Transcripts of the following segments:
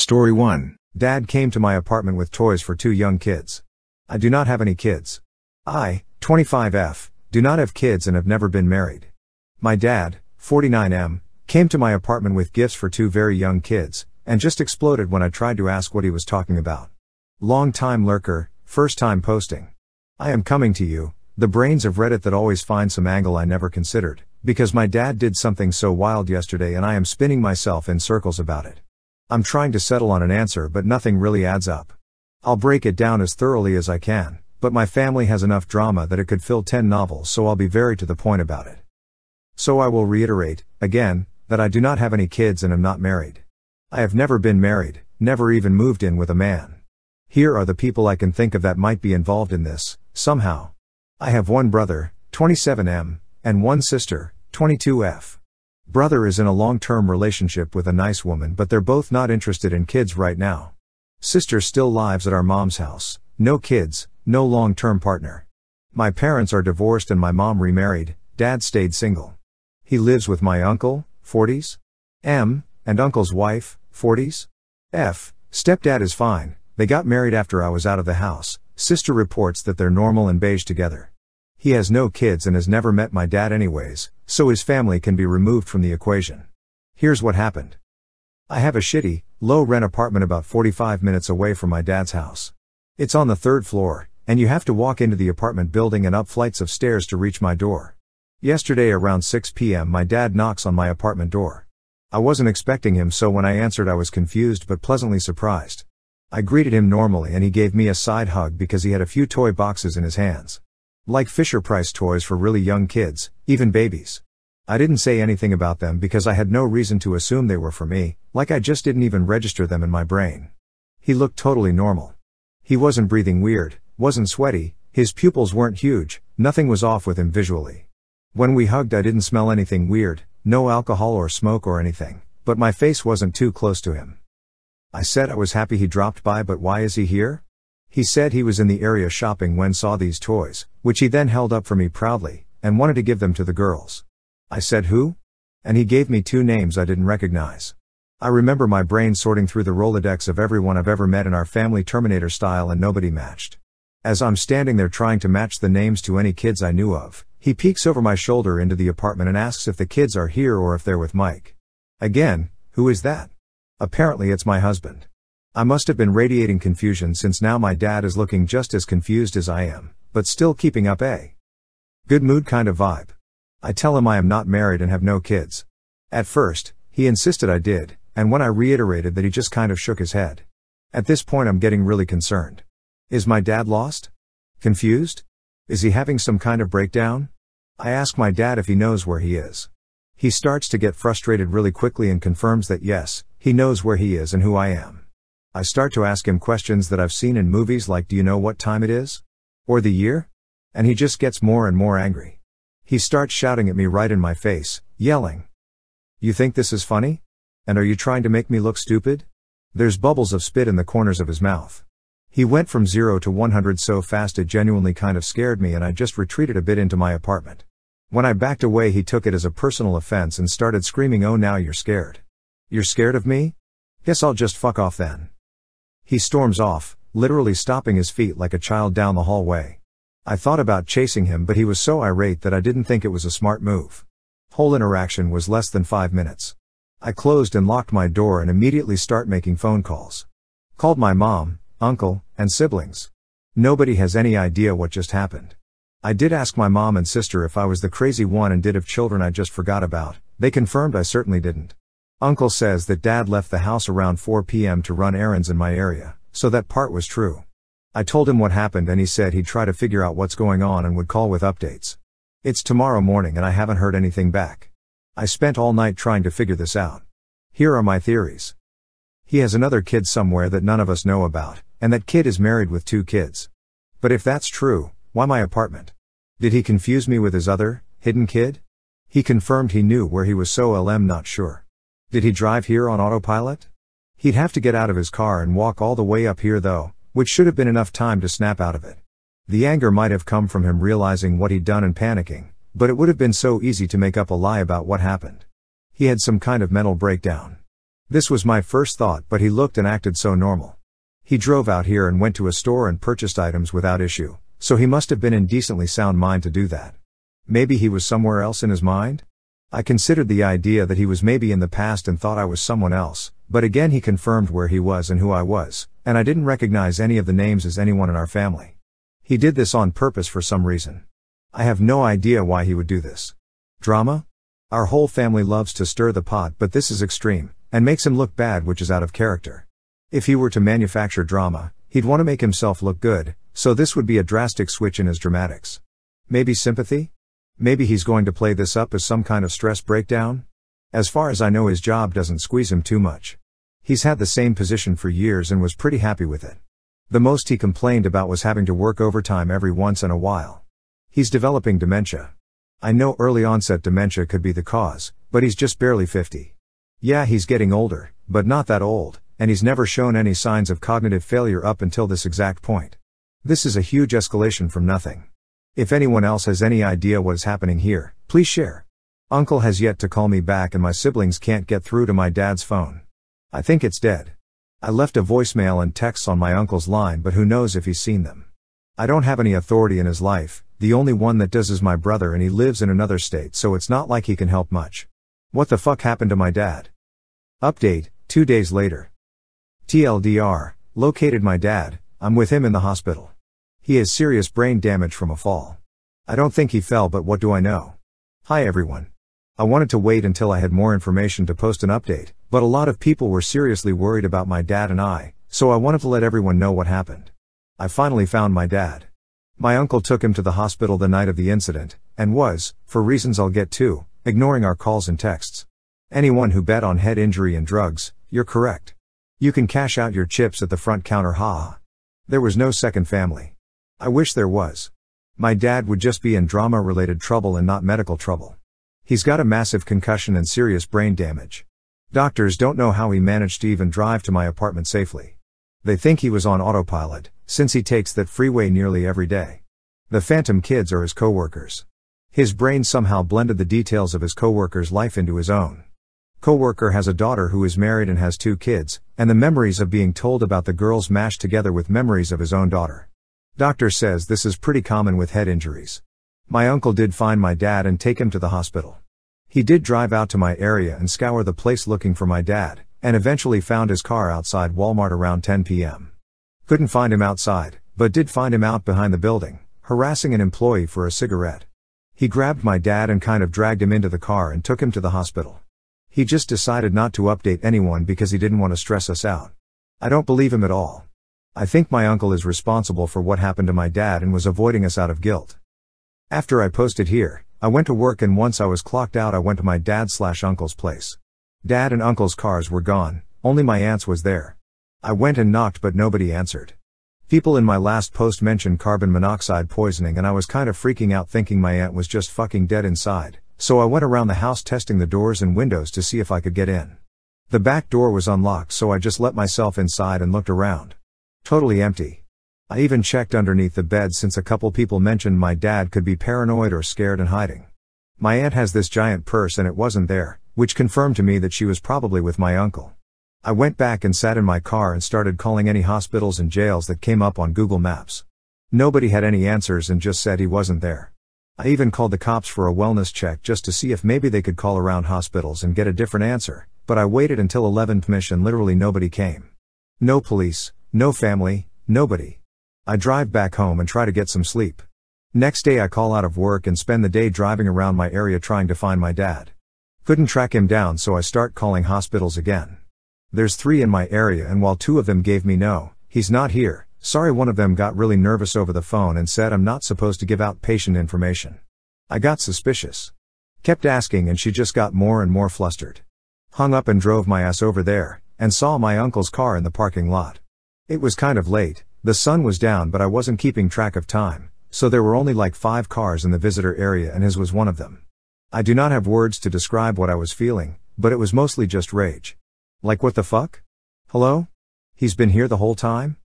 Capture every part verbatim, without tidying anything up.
Story one. Dad came to my apartment with toys for two young kids. I do not have any kids. I, twenty-five F, do not have kids and have never been married. My dad, forty-nine M, came to my apartment with gifts for two very young kids, and just exploded when I tried to ask what he was talking about. Long time lurker, first time posting. I am coming to you, the brains of Reddit that always find some angle I never considered, because my dad did something so wild yesterday and I am spinning myself in circles about it. I'm trying to settle on an answer but nothing really adds up. I'll break it down as thoroughly as I can, but my family has enough drama that it could fill ten novels, so I'll be very to the point about it. So I will reiterate, again, that I do not have any kids and am not married. I have never been married, never even moved in with a man. Here are the people I can think of that might be involved in this, somehow. I have one brother, twenty-seven M, and one sister, twenty-two F. Brother is in a long-term relationship with a nice woman, but they're both not interested in kids right now. Sister still lives at our mom's house, no kids, no long-term partner. My parents are divorced and my mom remarried, dad stayed single. He lives with my uncle, forties M, and uncle's wife, forties F. Stepdad is fine, they got married after I was out of the house. Sister reports that they're normal and beige together. He has no kids and has never met my dad anyways, so his family can be removed from the equation. Here's what happened. I have a shitty, low-rent apartment about forty-five minutes away from my dad's house. It's on the third floor, and you have to walk into the apartment building and up flights of stairs to reach my door. Yesterday around six P M my dad knocks on my apartment door. I wasn't expecting him, so when I answered I was confused but pleasantly surprised. I greeted him normally and he gave me a side hug because he had a few toy boxes in his hands. Like Fisher-Price toys for really young kids, even babies. I didn't say anything about them because I had no reason to assume they were for me, like I just didn't even register them in my brain. He looked totally normal. He wasn't breathing weird, wasn't sweaty, his pupils weren't huge, nothing was off with him visually. When we hugged I didn't smell anything weird, no alcohol or smoke or anything, but my face wasn't too close to him. I said I was happy he dropped by, but why is he here? He said he was in the area shopping when saw these toys, which he then held up for me proudly, and wanted to give them to the girls. I said who? And he gave me two names I didn't recognize. I remember my brain sorting through the Rolodex of everyone I've ever met in our family Terminator style, and nobody matched. As I'm standing there trying to match the names to any kids I knew of, he peeks over my shoulder into the apartment and asks if the kids are here or if they're with Mike. Again, who is that? Apparently it's my husband. I must have been radiating confusion since now my dad is looking just as confused as I am, but still keeping up a good mood kind of vibe. I tell him I am not married and have no kids. At first, he insisted I did, and when I reiterated that he just kind of shook his head. At this point I'm getting really concerned. Is my dad lost? Confused? Is he having some kind of breakdown? I ask my dad if he knows where he is. He starts to get frustrated really quickly and confirms that yes, he knows where he is and who I am. I start to ask him questions that I've seen in movies, like do you know what time it is? Or the year? And he just gets more and more angry. He starts shouting at me right in my face, yelling. You think this is funny? And are you trying to make me look stupid? There's bubbles of spit in the corners of his mouth. He went from zero to one hundred so fast it genuinely kind of scared me, and I just retreated a bit into my apartment. When I backed away he took it as a personal offense and started screaming, oh now you're scared. You're scared of me? Guess I'll just fuck off then. He storms off, literally stomping his feet like a child down the hallway. I thought about chasing him, but he was so irate that I didn't think it was a smart move. Whole interaction was less than five minutes. I closed and locked my door and immediately start making phone calls. Called my mom, uncle, and siblings. Nobody has any idea what just happened. I did ask my mom and sister if I was the crazy one and did have children I just forgot about. They confirmed I certainly didn't. Uncle says that dad left the house around four P M to run errands in my area, so that part was true. I told him what happened and he said he'd try to figure out what's going on and would call with updates. It's tomorrow morning and I haven't heard anything back. I spent all night trying to figure this out. Here are my theories. He has another kid somewhere that none of us know about, and that kid is married with two kids. But if that's true, why my apartment? Did he confuse me with his other, hidden kid? He confirmed he knew where he was, so L M not sure. Did he drive here on autopilot? He'd have to get out of his car and walk all the way up here though, which should have been enough time to snap out of it. The anger might have come from him realizing what he'd done and panicking, but it would have been so easy to make up a lie about what happened. He had some kind of mental breakdown. This was my first thought, but he looked and acted so normal. He drove out here and went to a store and purchased items without issue, so he must have been in decently sound mind to do that. Maybe he was somewhere else in his mind? I considered the idea that he was maybe in the past and thought I was someone else, but again he confirmed where he was and who I was, and I didn't recognize any of the names as anyone in our family. He did this on purpose for some reason. I have no idea why he would do this. Drama? Our whole family loves to stir the pot, but this is extreme, and makes him look bad, which is out of character. If he were to manufacture drama, he'd want to make himself look good, so this would be a drastic switch in his dramatics. Maybe sympathy? Maybe he's going to play this up as some kind of stress breakdown? As far as I know, his job doesn't squeeze him too much. He's had the same position for years and was pretty happy with it. The most he complained about was having to work overtime every once in a while. He's developing dementia. I know early onset dementia could be the cause, but he's just barely fifty. Yeah, he's getting older, but not that old, and he's never shown any signs of cognitive failure up until this exact point. This is a huge escalation from nothing. If anyone else has any idea what is happening here, please share. Uncle has yet to call me back and my siblings can't get through to my dad's phone. I think it's dead. I left a voicemail and texts on my uncle's line, but who knows if he's seen them. I don't have any authority in his life, the only one that does is my brother, and he lives in another state, so it's not like he can help much. What the fuck happened to my dad? Update, two days later. T L D R, located my dad, I'm with him in the hospital. He has serious brain damage from a fall. I don't think he fell, but what do I know? Hi everyone. I wanted to wait until I had more information to post an update, but a lot of people were seriously worried about my dad and I, so I wanted to let everyone know what happened. I finally found my dad. My uncle took him to the hospital the night of the incident, and was, for reasons I'll get to, ignoring our calls and texts. Anyone who bet on head injury and drugs, you're correct. You can cash out your chips at the front counter, haha. There was no second family. I wish there was. My dad would just be in drama-related trouble and not medical trouble. He's got a massive concussion and serious brain damage. Doctors don't know how he managed to even drive to my apartment safely. They think he was on autopilot, since he takes that freeway nearly every day. The Phantom Kids are his co-workers. His brain somehow blended the details of his co-worker's life into his own. Co-worker has a daughter who is married and has two kids, and the memories of being told about the girls mashed together with memories of his own daughter. Doctor says this is pretty common with head injuries. My uncle did find my dad and take him to the hospital. He did drive out to my area and scour the place looking for my dad, and eventually found his car outside Walmart around ten p m Couldn't find him outside, but did find him out behind the building, harassing an employee for a cigarette. He grabbed my dad and kind of dragged him into the car and took him to the hospital. He just decided not to update anyone because he didn't want to stress us out. I don't believe him at all. I think my uncle is responsible for what happened to my dad and was avoiding us out of guilt. After I posted here, I went to work, and once I was clocked out I went to my dad slash uncle's place. Dad and uncle's cars were gone, only my aunt's was there. I went and knocked, but nobody answered. People in my last post mentioned carbon monoxide poisoning, and I was kind of freaking out thinking my aunt was just fucking dead inside, so I went around the house testing the doors and windows to see if I could get in. The back door was unlocked, so I just let myself inside and looked around. Totally empty. I even checked underneath the bed since a couple people mentioned my dad could be paranoid or scared and hiding. My aunt has this giant purse and it wasn't there, which confirmed to me that she was probably with my uncle. I went back and sat in my car and started calling any hospitals and jails that came up on Google Maps. Nobody had any answers and just said he wasn't there. I even called the cops for a wellness check just to see if maybe they could call around hospitals and get a different answer, but I waited until eleven p m and literally nobody came. No police. No family, nobody. I drive back home and try to get some sleep. Next day I call out of work and spend the day driving around my area trying to find my dad. Couldn't track him down, so I start calling hospitals again. There's three in my area, and while two of them gave me no, he's not here, sorry, one of them got really nervous over the phone and said I'm not supposed to give out patient information. I got suspicious. Kept asking and she just got more and more flustered. Hung up and drove my ass over there, and saw my uncle's car in the parking lot. It was kind of late, the sun was down, but I wasn't keeping track of time, so there were only like five cars in the visitor area and his was one of them. I do not have words to describe what I was feeling, but it was mostly just rage. Like, what the fuck? Hello? He's been here the whole time?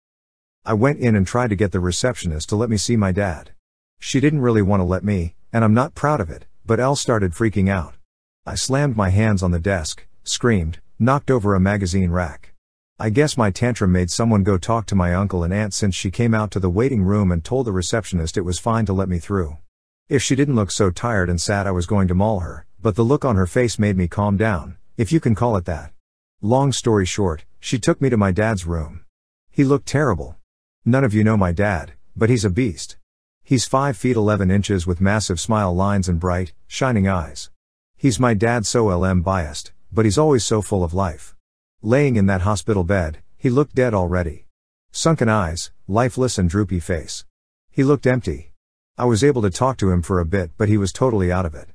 I went in and tried to get the receptionist to let me see my dad. She didn't really want to let me, and I'm not proud of it, but Elle started freaking out. I slammed my hands on the desk, screamed, knocked over a magazine rack. I guess my tantrum made someone go talk to my uncle and aunt, since she came out to the waiting room and told the receptionist it was fine to let me through. If she didn't look so tired and sad, I was going to maul her, but the look on her face made me calm down, if you can call it that. Long story short, she took me to my dad's room. He looked terrible. None of you know my dad, but he's a beast. He's five feet eleven inches with massive smile lines and bright, shining eyes. He's my dad, so L M biased, but he's always so full of life. Laying in that hospital bed, he looked dead already. Sunken eyes, lifeless and droopy face. He looked empty. I was able to talk to him for a bit, but he was totally out of it.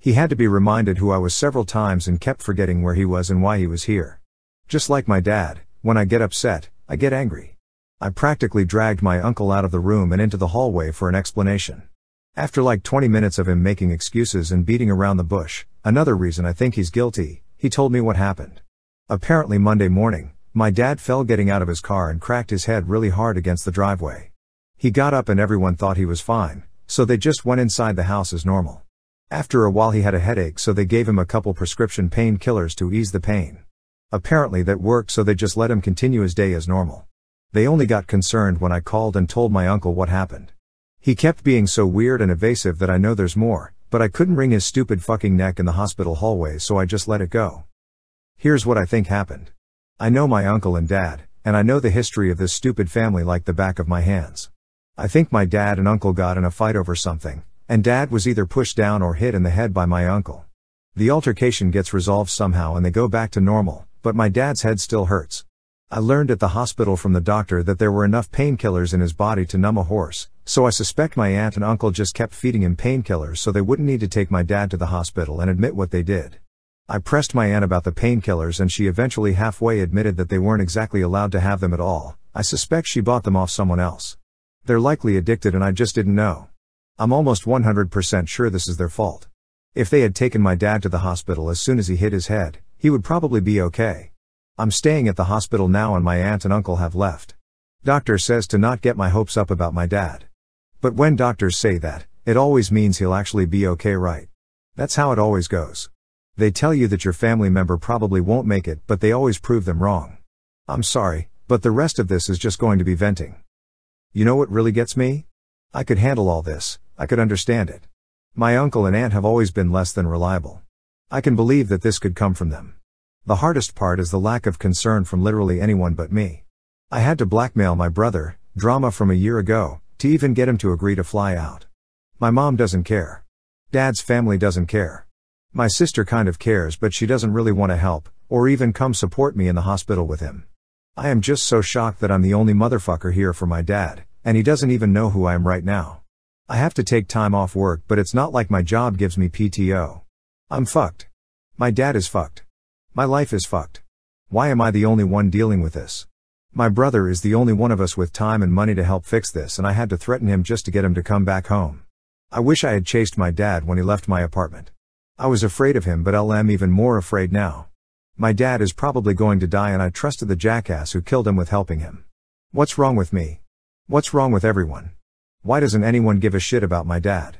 He had to be reminded who I was several times and kept forgetting where he was and why he was here. Just like my dad, when I get upset, I get angry. I practically dragged my uncle out of the room and into the hallway for an explanation. After like twenty minutes of him making excuses and beating around the bush, another reason I think he's guilty, he told me what happened. Apparently Monday morning, my dad fell getting out of his car and cracked his head really hard against the driveway. He got up and everyone thought he was fine, so they just went inside the house as normal. After a while he had a headache, so they gave him a couple prescription painkillers to ease the pain. Apparently that worked, so they just let him continue his day as normal. They only got concerned when I called and told my uncle what happened. He kept being so weird and evasive that I know there's more, but I couldn't wring his stupid fucking neck in the hospital hallway, so I just let it go. Here's what I think happened. I know my uncle and dad, and I know the history of this stupid family like the back of my hands. I think my dad and uncle got in a fight over something, and dad was either pushed down or hit in the head by my uncle. The altercation gets resolved somehow and they go back to normal, but my dad's head still hurts. I learned at the hospital from the doctor that there were enough painkillers in his body to numb a horse, so I suspect my aunt and uncle just kept feeding him painkillers so they wouldn't need to take my dad to the hospital and admit what they did. I pressed my aunt about the painkillers and she eventually halfway admitted that they weren't exactly allowed to have them at all. I suspect she bought them off someone else. They're likely addicted and I just didn't know. I'm almost one hundred percent sure this is their fault. If they had taken my dad to the hospital as soon as he hit his head, he would probably be okay. I'm staying at the hospital now and my aunt and uncle have left. Doctor says to not get my hopes up about my dad. But when doctors say that, it always means he'll actually be okay, right? That's how it always goes. They tell you that your family member probably won't make it, but they always prove them wrong. I'm sorry, but the rest of this is just going to be venting. You know what really gets me? I could handle all this, I could understand it. My uncle and aunt have always been less than reliable. I can believe that this could come from them. The hardest part is the lack of concern from literally anyone but me. I had to blackmail my brother, drama from a year ago, to even get him to agree to fly out. My mom doesn't care. Dad's family doesn't care. My sister kind of cares, but she doesn't really want to help, or even come support me in the hospital with him. I am just so shocked that I'm the only motherfucker here for my dad, and he doesn't even know who I am right now. I have to take time off work, but it's not like my job gives me P T O. I'm fucked. My dad is fucked. My life is fucked. Why am I the only one dealing with this? My brother is the only one of us with time and money to help fix this, and I had to threaten him just to get him to come back home. I wish I had chased my dad when he left my apartment. I was afraid of him, but L M even more afraid now. My dad is probably going to die, and I trusted the jackass who killed him with helping him. What's wrong with me? What's wrong with everyone? Why doesn't anyone give a shit about my dad?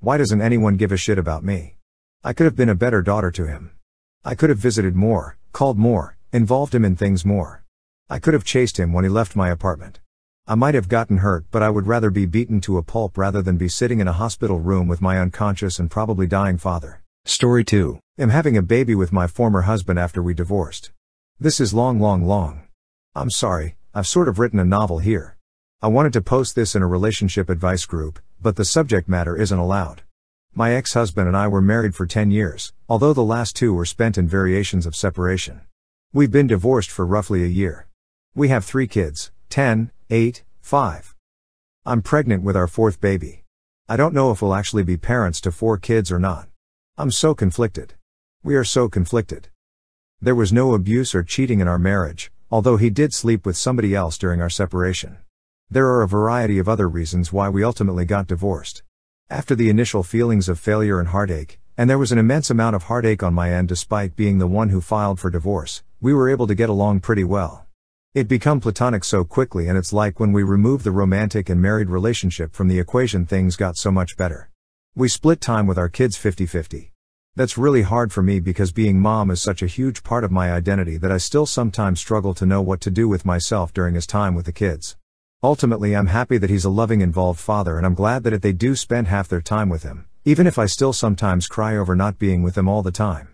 Why doesn't anyone give a shit about me? I could have been a better daughter to him. I could have visited more, called more, involved him in things more. I could have chased him when he left my apartment. I might have gotten hurt, but I would rather be beaten to a pulp rather than be sitting in a hospital room with my unconscious and probably dying father. Story two. I'm having a baby with my former husband after we divorced. This is long long long. I'm sorry, I've sort of written a novel here. I wanted to post this in a relationship advice group, but the subject matter isn't allowed. My ex-husband and I were married for ten years, although the last two were spent in variations of separation. We've been divorced for roughly a year. We have three kids, ten, eight, five. I'm pregnant with our fourth baby. I don't know if we'll actually be parents to four kids or not. I'm so conflicted. We are so conflicted. There was no abuse or cheating in our marriage, although he did sleep with somebody else during our separation. There are a variety of other reasons why we ultimately got divorced. After the initial feelings of failure and heartache, and there was an immense amount of heartache on my end despite being the one who filed for divorce, we were able to get along pretty well. It became platonic so quickly, and it's like when we removed the romantic and married relationship from the equation, things got so much better. We split time with our kids fifty fifty. That's really hard for me because being mom is such a huge part of my identity that I still sometimes struggle to know what to do with myself during his time with the kids. Ultimately, I'm happy that he's a loving, involved father, and I'm glad that if they do spend half their time with him, even if I still sometimes cry over not being with him all the time.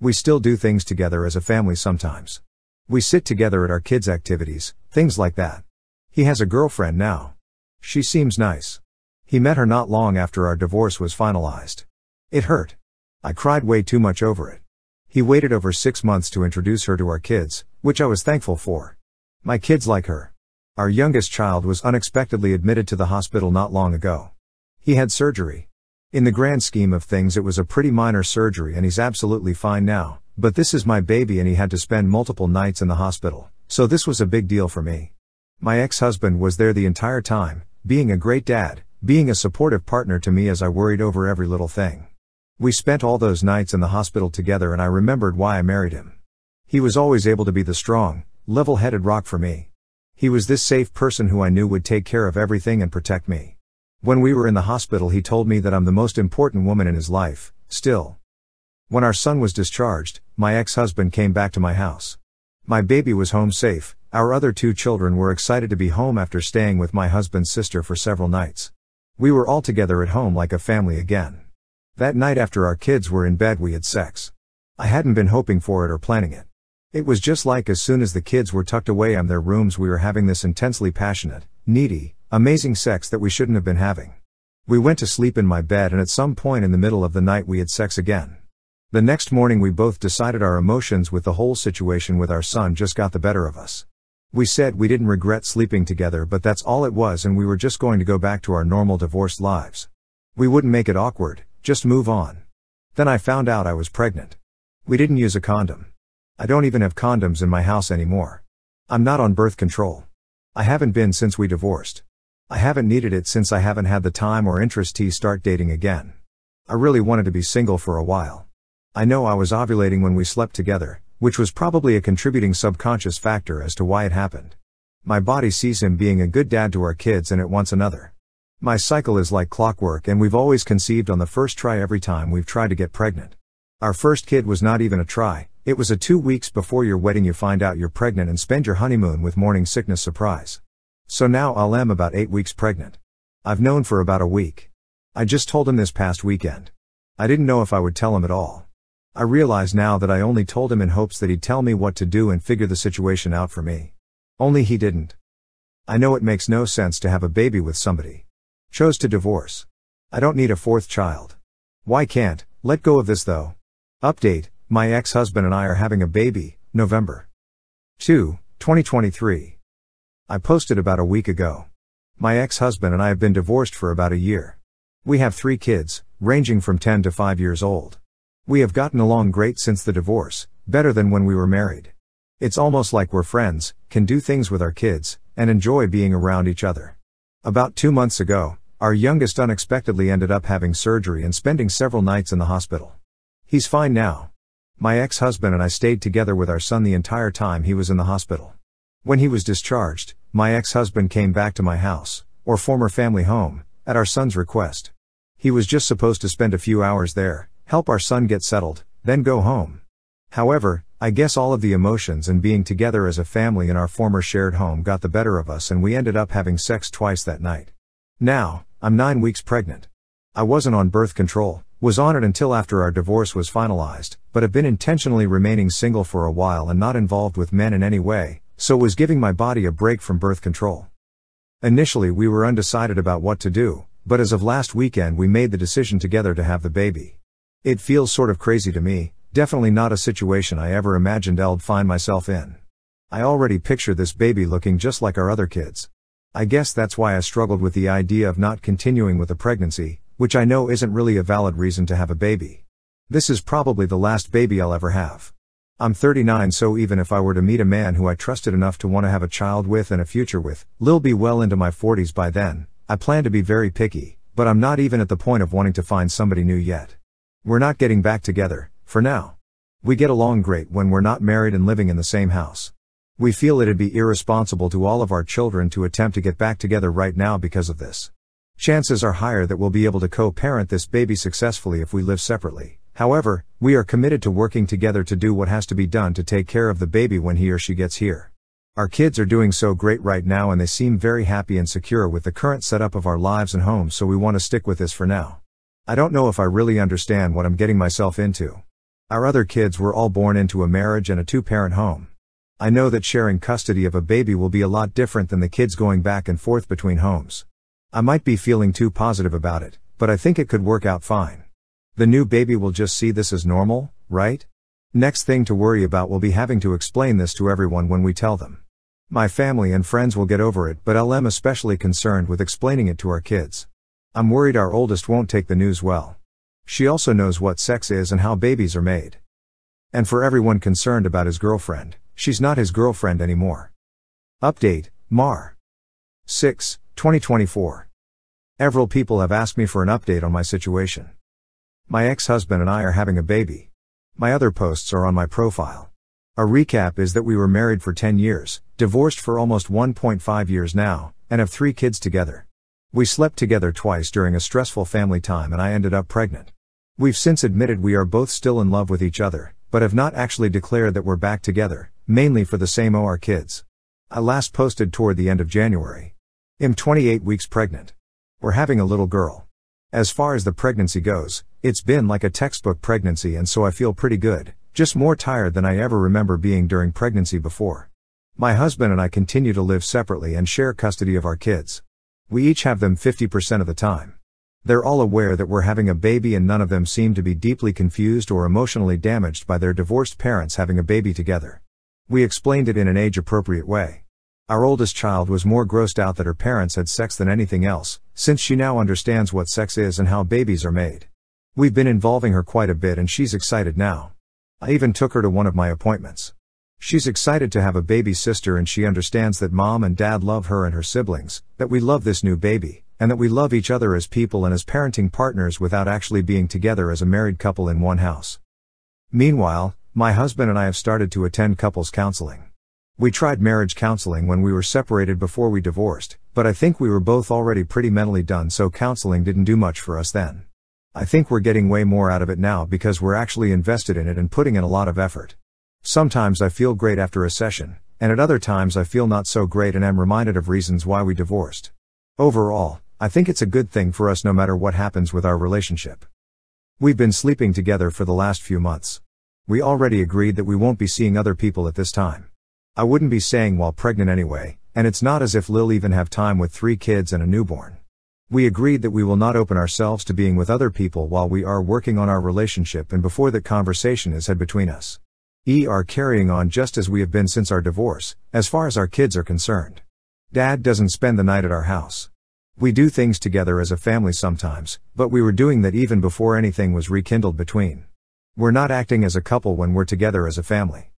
We still do things together as a family sometimes. We sit together at our kids' activities, things like that. He has a girlfriend now. She seems nice. He met her not long after our divorce was finalized. It hurt. I cried way too much over it. He waited over six months to introduce her to our kids, which I was thankful for. My kids like her. Our youngest child was unexpectedly admitted to the hospital not long ago. He had surgery. In the grand scheme of things, it was a pretty minor surgery and he's absolutely fine now, but this is my baby and he had to spend multiple nights in the hospital, so this was a big deal for me. My ex-husband was there the entire time, being a great dad, being a supportive partner to me as I worried over every little thing. We spent all those nights in the hospital together and I remembered why I married him. He was always able to be the strong, level-headed rock for me. He was this safe person who I knew would take care of everything and protect me. When we were in the hospital, he told me that I'm the most important woman in his life, still. When our son was discharged, my ex-husband came back to my house. My baby was home safe. Our other two children were excited to be home after staying with my husband's sister for several nights. We were all together at home like a family again. That night after our kids were in bed, we had sex. I hadn't been hoping for it or planning it. It was just like as soon as the kids were tucked away in their rooms, we were having this intensely passionate, needy, amazing sex that we shouldn't have been having. We went to sleep in my bed, and at some point in the middle of the night we had sex again. The next morning we both decided our emotions with the whole situation with our son just got the better of us. We said we didn't regret sleeping together, but that's all it was, and we were just going to go back to our normal divorced lives. We wouldn't make it awkward, just move on. Then I found out I was pregnant. We didn't use a condom. I don't even have condoms in my house anymore. I'm not on birth control. I haven't been since we divorced. I haven't needed it since I haven't had the time or interest to start dating again. I really wanted to be single for a while. I know I was ovulating when we slept together, which was probably a contributing subconscious factor as to why it happened. My body sees him being a good dad to our kids and it wants another. My cycle is like clockwork, and we've always conceived on the first try every time we've tried to get pregnant. Our first kid was not even a try, it was a two weeks before your wedding you find out you're pregnant and spend your honeymoon with morning sickness surprise. So now I am about eight weeks pregnant. I've known for about a week. I just told him this past weekend. I didn't know if I would tell him at all. I realize now that I only told him in hopes that he'd tell me what to do and figure the situation out for me. Only he didn't. I know it makes no sense to have a baby with somebody. Chose to divorce. I don't need a fourth child. Why can't let go of this though? Update, my ex-husband and I are having a baby, November second, twenty twenty-three. I posted about a week ago. My ex-husband and I have been divorced for about a year. We have three kids, ranging from ten to five years old. We have gotten along great since the divorce, better than when we were married. It's almost like we're friends, can do things with our kids, and enjoy being around each other. About two months ago, our youngest unexpectedly ended up having surgery and spending several nights in the hospital. He's fine now. My ex-husband and I stayed together with our son the entire time he was in the hospital. When he was discharged, my ex-husband came back to my house, or former family home, at our son's request. He was just supposed to spend a few hours there, help our son get settled, then go home. However, I guess all of the emotions and being together as a family in our former shared home got the better of us and we ended up having sex twice that night. Now, I'm nine weeks pregnant. I wasn't on birth control, was on it until after our divorce was finalized, but have been intentionally remaining single for a while and not involved with men in any way, so was giving my body a break from birth control. Initially we were undecided about what to do, but as of last weekend we made the decision together to have the baby. It feels sort of crazy to me, definitely not a situation I ever imagined I'd find myself in. I already picture this baby looking just like our other kids. I guess that's why I struggled with the idea of not continuing with a pregnancy, which I know isn't really a valid reason to have a baby. This is probably the last baby I'll ever have. I'm thirty-nine, so even if I were to meet a man who I trusted enough to want to have a child with and a future with, I'll be well into my forties by then. I plan to be very picky, but I'm not even at the point of wanting to find somebody new yet. We're not getting back together, for now. We get along great when we're not married and living in the same house. We feel it'd be irresponsible to all of our children to attempt to get back together right now because of this. Chances are higher that we'll be able to co-parent this baby successfully if we live separately, However, we are committed to working together to do what has to be done to take care of the baby when he or she gets here. Our kids are doing so great right now and they seem very happy and secure with the current setup of our lives and home, so we want to stick with this for now. I don't know if I really understand what I'm getting myself into. Our other kids were all born into a marriage and a two-parent home. I know that sharing custody of a baby will be a lot different than the kids going back and forth between homes. I might be feeling too positive about it, but I think it could work out fine. The new baby will just see this as normal, right? Next thing to worry about will be having to explain this to everyone when we tell them. My family and friends will get over it, but I'm especially concerned with explaining it to our kids. I'm worried our oldest won't take the news well. She also knows what sex is and how babies are made. And for everyone concerned about his girlfriend, she's not his girlfriend anymore. Update, March sixth, twenty twenty-four. Several people have asked me for an update on my situation. My ex-husband and I are having a baby. My other posts are on my profile. A recap is that we were married for ten years, divorced for almost one point five years now, and have three kids together. We slept together twice during a stressful family time and I ended up pregnant. We've since admitted we are both still in love with each other, but have not actually declared that we're back together, mainly for the same O R kids. I last posted toward the end of January. I'm twenty-eight weeks pregnant. We're having a little girl. As far as the pregnancy goes, it's been like a textbook pregnancy and so I feel pretty good. Just more tired than I ever remember being during pregnancy before. My husband and I continue to live separately and share custody of our kids. We each have them fifty percent of the time. They're all aware that we're having a baby and none of them seem to be deeply confused or emotionally damaged by their divorced parents having a baby together. We explained it in an age-appropriate way. Our oldest child was more grossed out that her parents had sex than anything else, since she now understands what sex is and how babies are made. We've been involving her quite a bit and she's excited now. I even took her to one of my appointments. She's excited to have a baby sister and she understands that mom and dad love her and her siblings, that we love this new baby, and that we love each other as people and as parenting partners without actually being together as a married couple in one house. Meanwhile, my husband and I have started to attend couples counseling. We tried marriage counseling when we were separated before we divorced, but I think we were both already pretty mentally done, so counseling didn't do much for us then. I think we're getting way more out of it now because we're actually invested in it and putting in a lot of effort. Sometimes I feel great after a session, and at other times I feel not so great and am reminded of reasons why we divorced. Overall, I think it's a good thing for us no matter what happens with our relationship. We've been sleeping together for the last few months. We already agreed that we won't be seeing other people at this time. I wouldn't be saying while pregnant anyway, and it's not as if Lil even have time with three kids and a newborn. We agreed that we will not open ourselves to being with other people while we are working on our relationship and before that conversation is had between us. We are carrying on just as we have been since our divorce, as far as our kids are concerned. Dad doesn't spend the night at our house. We do things together as a family sometimes, but we were doing that even before anything was rekindled between. We're not acting as a couple when we're together as a family.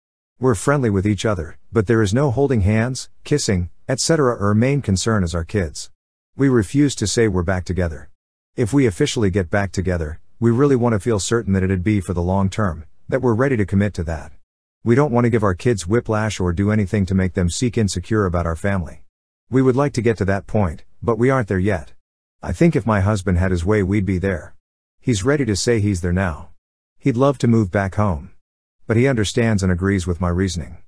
We're friendly with each other, but there is no holding hands, kissing, et cetera. Our main concern is our kids. We refuse to say we're back together. If we officially get back together, we really want to feel certain that it'd be for the long term, that we're ready to commit to that. We don't want to give our kids whiplash or do anything to make them seek insecure about our family. We would like to get to that point, but we aren't there yet. I think if my husband had his way we'd be there. He's ready to say he's there now. He'd love to move back home. But he understands and agrees with my reasoning.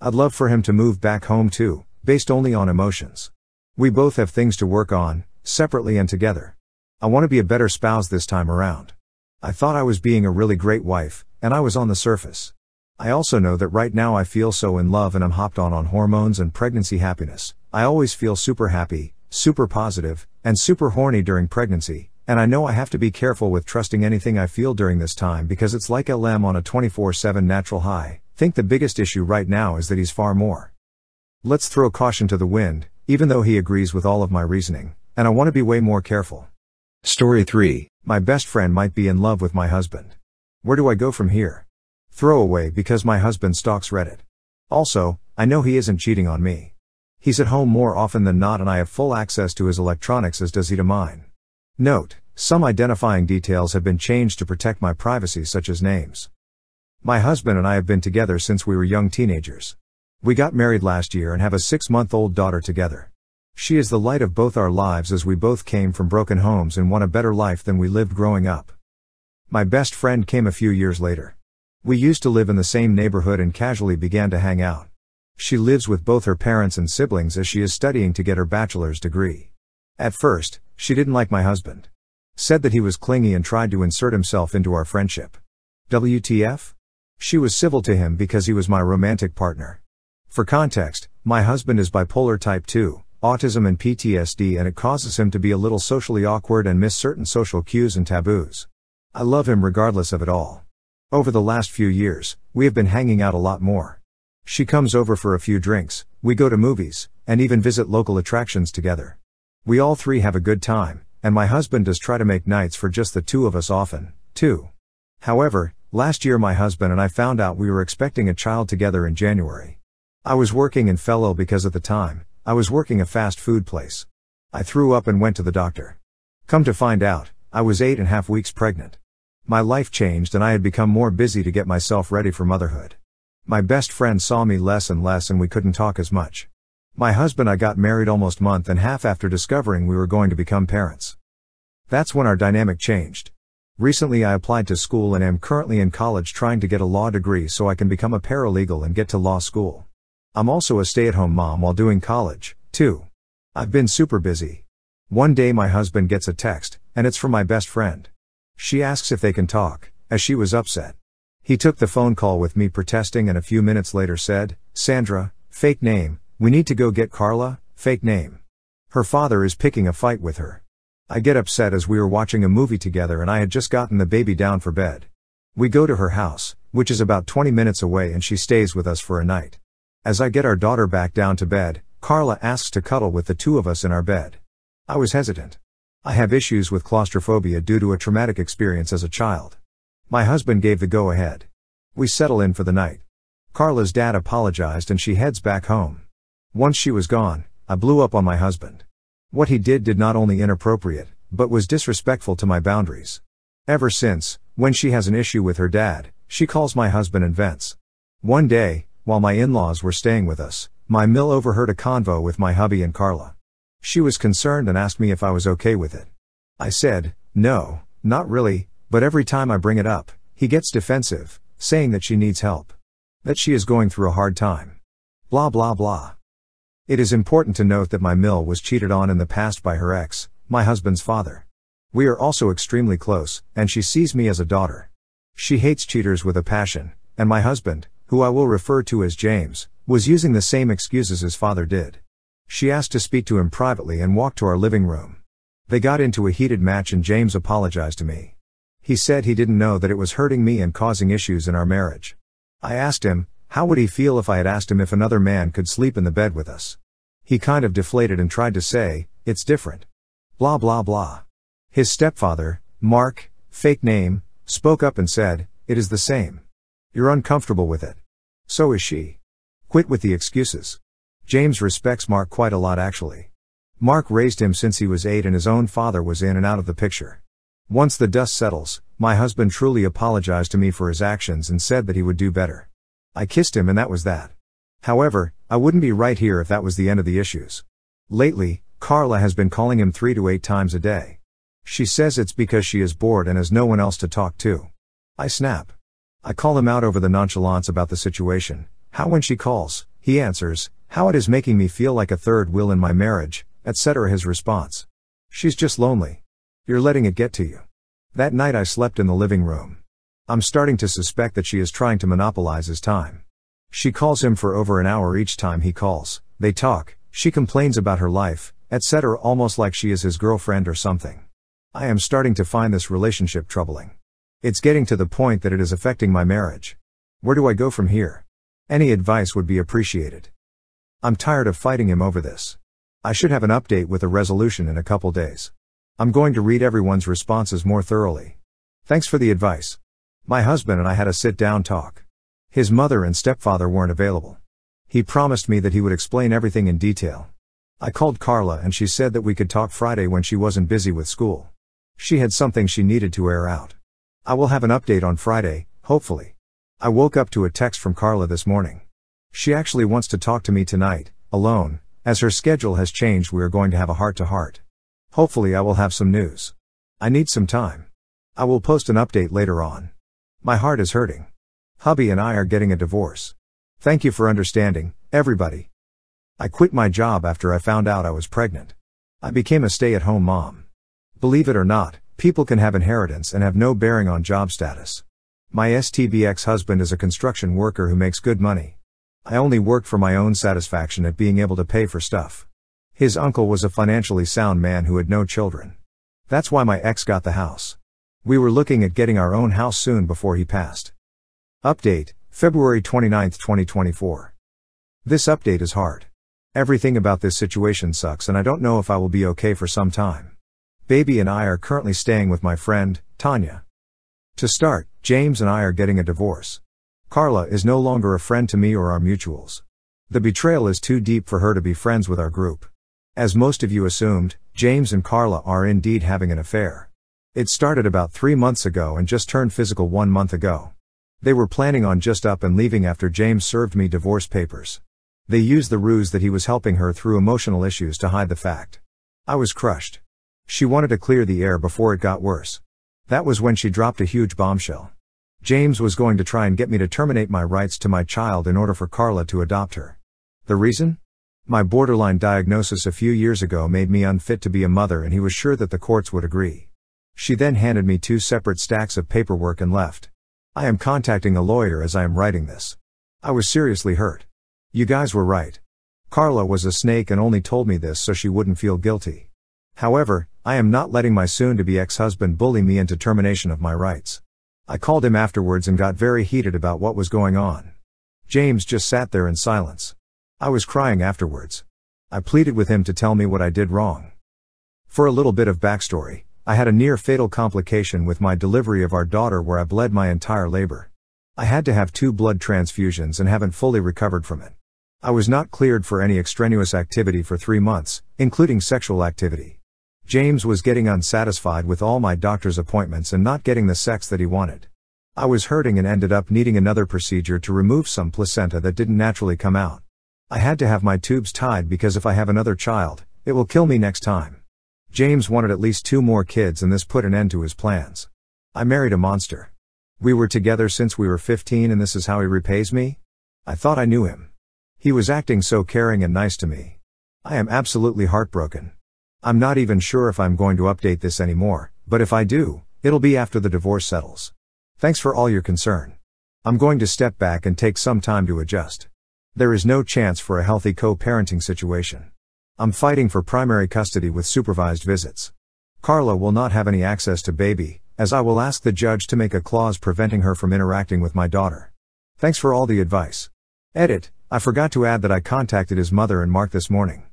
I'd love for him to move back home too, based only on emotions. We both have things to work on, separately and together. I want to be a better spouse this time around. I thought I was being a really great wife, and I was on the surface. I also know that right now I feel so in love and I'm hopped on on hormones and pregnancy happiness. I always feel super happy, super positive, and super horny during pregnancy, and I know I have to be careful with trusting anything I feel during this time because it's like L M on a twenty-four seven natural high. I think the biggest issue right now is that he's far more. Let's throw caution to the wind, even though he agrees with all of my reasoning, and I want to be way more careful. Story three. My best friend might be in love with my husband. Where do I go from here? Throwaway because my husband stalks Reddit. Also, I know he isn't cheating on me. He's at home more often than not and I have full access to his electronics as does he to mine. Note, some identifying details have been changed to protect my privacy such as names. My husband and I have been together since we were young teenagers. We got married last year and have a six-month-old daughter together. She is the light of both our lives as we both came from broken homes and want a better life than we lived growing up. My best friend came a few years later. We used to live in the same neighborhood and casually began to hang out. She lives with both her parents and siblings as she is studying to get her bachelor's degree. At first, she didn't like my husband. Said that he was clingy and tried to insert himself into our friendship. W T F? She was civil to him because he was my romantic partner. For context, my husband is bipolar type two, autism and P T S D, and it causes him to be a little socially awkward and miss certain social cues and taboos. I love him regardless of it all. Over the last few years, we have been hanging out a lot more. She comes over for a few drinks, we go to movies, and even visit local attractions together. We all three have a good time, and my husband does try to make nights for just the two of us often, too. However, last year my husband and I found out we were expecting a child together in January. I was working and fell ill because at the time, I was working a fast food place. I threw up and went to the doctor. Come to find out, I was eight and a half weeks pregnant. My life changed and I had become more busy to get myself ready for motherhood. My best friend saw me less and less and we couldn't talk as much. My husband and I got married almost a month and a half after discovering we were going to become parents. That's when our dynamic changed. Recently I applied to school and am currently in college trying to get a law degree so I can become a paralegal and get to law school. I'm also a stay-at-home mom while doing college, too. I've been super busy. One day my husband gets a text, and it's from my best friend. She asks if they can talk, as she was upset. He took the phone call with me protesting and a few minutes later said, "Sandra, fake name, we need to go get Carla, fake name. Her father is picking a fight with her." I get upset as we were watching a movie together and I had just gotten the baby down for bed. We go to her house, which is about twenty minutes away, and she stays with us for a night. As I get our daughter back down to bed, Carla asks to cuddle with the two of us in our bed. I was hesitant. I have issues with claustrophobia due to a traumatic experience as a child. My husband gave the go-ahead. We settle in for the night. Carla's dad apologized and she heads back home. Once she was gone, I blew up on my husband. What he did did not only inappropriate, but was disrespectful to my boundaries. Ever since, when she has an issue with her dad, she calls my husband and vents. One day, while my in-laws were staying with us, my mill overheard a convo with my hubby and Carla. She was concerned and asked me if I was okay with it. I said, "No, not really, but every time I bring it up, he gets defensive, saying that she needs help. That she is going through a hard time. Blah blah blah." It is important to note that my mill was cheated on in the past by her ex, my husband's father. We are also extremely close, and she sees me as a daughter. She hates cheaters with a passion, and my husband, who I will refer to as James, was using the same excuses his father did. She asked to speak to him privately and walked to our living room. They got into a heated match and James apologized to me. He said he didn't know that it was hurting me and causing issues in our marriage. I asked him, how would he feel if I had asked him if another man could sleep in the bed with us? He kind of deflated and tried to say, "It's different. Blah blah blah." His stepfather, Mark, fake name, spoke up and said, "It is the same. You're uncomfortable with it. So is she. Quit with the excuses." James respects Mark quite a lot actually. Mark raised him since he was eight and his own father was in and out of the picture. Once the dust settles, my husband truly apologized to me for his actions and said that he would do better. I kissed him and that was that. However, I wouldn't be right here if that was the end of the issues. Lately, Carla has been calling him three to eight times a day. She says it's because she is bored and has no one else to talk to. I snap. I call him out over the nonchalance about the situation, how when she calls, he answers, how it is making me feel like a third wheel in my marriage, et cetera. His response: "She's just lonely. You're letting it get to you." That night I slept in the living room. I'm starting to suspect that she is trying to monopolize his time. She calls him for over an hour each time he calls, they talk, she complains about her life, et cetera, almost like she is his girlfriend or something. I am starting to find this relationship troubling. It's getting to the point that it is affecting my marriage. Where do I go from here? Any advice would be appreciated. I'm tired of fighting him over this. I should have an update with a resolution in a couple days. I'm going to read everyone's responses more thoroughly. Thanks for the advice. My husband and I had a sit-down talk. His mother and stepfather weren't available. He promised me that he would explain everything in detail. I called Carla and she said that we could talk Friday when she wasn't busy with school. She had something she needed to air out. I will have an update on Friday, hopefully. I woke up to a text from Carla this morning. She actually wants to talk to me tonight, alone, as her schedule has changed. We are going to have a heart-to-heart. Hopefully I will have some news. I need some time. I will post an update later on. My heart is hurting. Hubby and I are getting a divorce. Thank you for understanding, everybody. I quit my job after I found out I was pregnant. I became a stay-at-home mom. Believe it or not, people can have inheritance and have no bearing on job status. My S T B ex-husband is a construction worker who makes good money. I only worked for my own satisfaction at being able to pay for stuff. His uncle was a financially sound man who had no children. That's why my ex got the house. We were looking at getting our own house soon before he passed. Update, February twenty-ninth, twenty twenty-four. This update is hard. Everything about this situation sucks and I don't know if I will be okay for some time. Baby and I are currently staying with my friend, Tanya. To start, James and I are getting a divorce. Carla is no longer a friend to me or our mutuals. The betrayal is too deep for her to be friends with our group. As most of you assumed, James and Carla are indeed having an affair. It started about three months ago and just turned physical one month ago. They were planning on just up and leaving after James served me divorce papers. They used the ruse that he was helping her through emotional issues to hide the fact. I was crushed. She wanted to clear the air before it got worse. That was when she dropped a huge bombshell. James was going to try and get me to terminate my rights to my child in order for Carla to adopt her. The reason? My borderline diagnosis a few years ago made me unfit to be a mother and he was sure that the courts would agree. She then handed me two separate stacks of paperwork and left. I am contacting a lawyer as I am writing this. I was seriously hurt. You guys were right. Carla was a snake and only told me this so she wouldn't feel guilty. However, I am not letting my soon-to-be ex-husband bully me into termination of my rights. I called him afterwards and got very heated about what was going on. James just sat there in silence. I was crying afterwards. I pleaded with him to tell me what I did wrong. For a little bit of backstory, I had a near-fatal complication with my delivery of our daughter where I bled my entire labor. I had to have two blood transfusions and haven't fully recovered from it. I was not cleared for any extraneous activity for three months, including sexual activity. James was getting unsatisfied with all my doctor's appointments and not getting the sex that he wanted. I was hurting and ended up needing another procedure to remove some placenta that didn't naturally come out. I had to have my tubes tied because if I have another child, it will kill me next time. James wanted at least two more kids and this put an end to his plans. I married a monster. We were together since we were fifteen and this is how he repays me? I thought I knew him. He was acting so caring and nice to me. I am absolutely heartbroken. I'm not even sure if I'm going to update this anymore, but if I do, it'll be after the divorce settles. Thanks for all your concern. I'm going to step back and take some time to adjust. There is no chance for a healthy co-parenting situation. I'm fighting for primary custody with supervised visits. Carla will not have any access to baby, as I will ask the judge to make a clause preventing her from interacting with my daughter. Thanks for all the advice. Edit, I forgot to add that I contacted his mother and Mark this morning.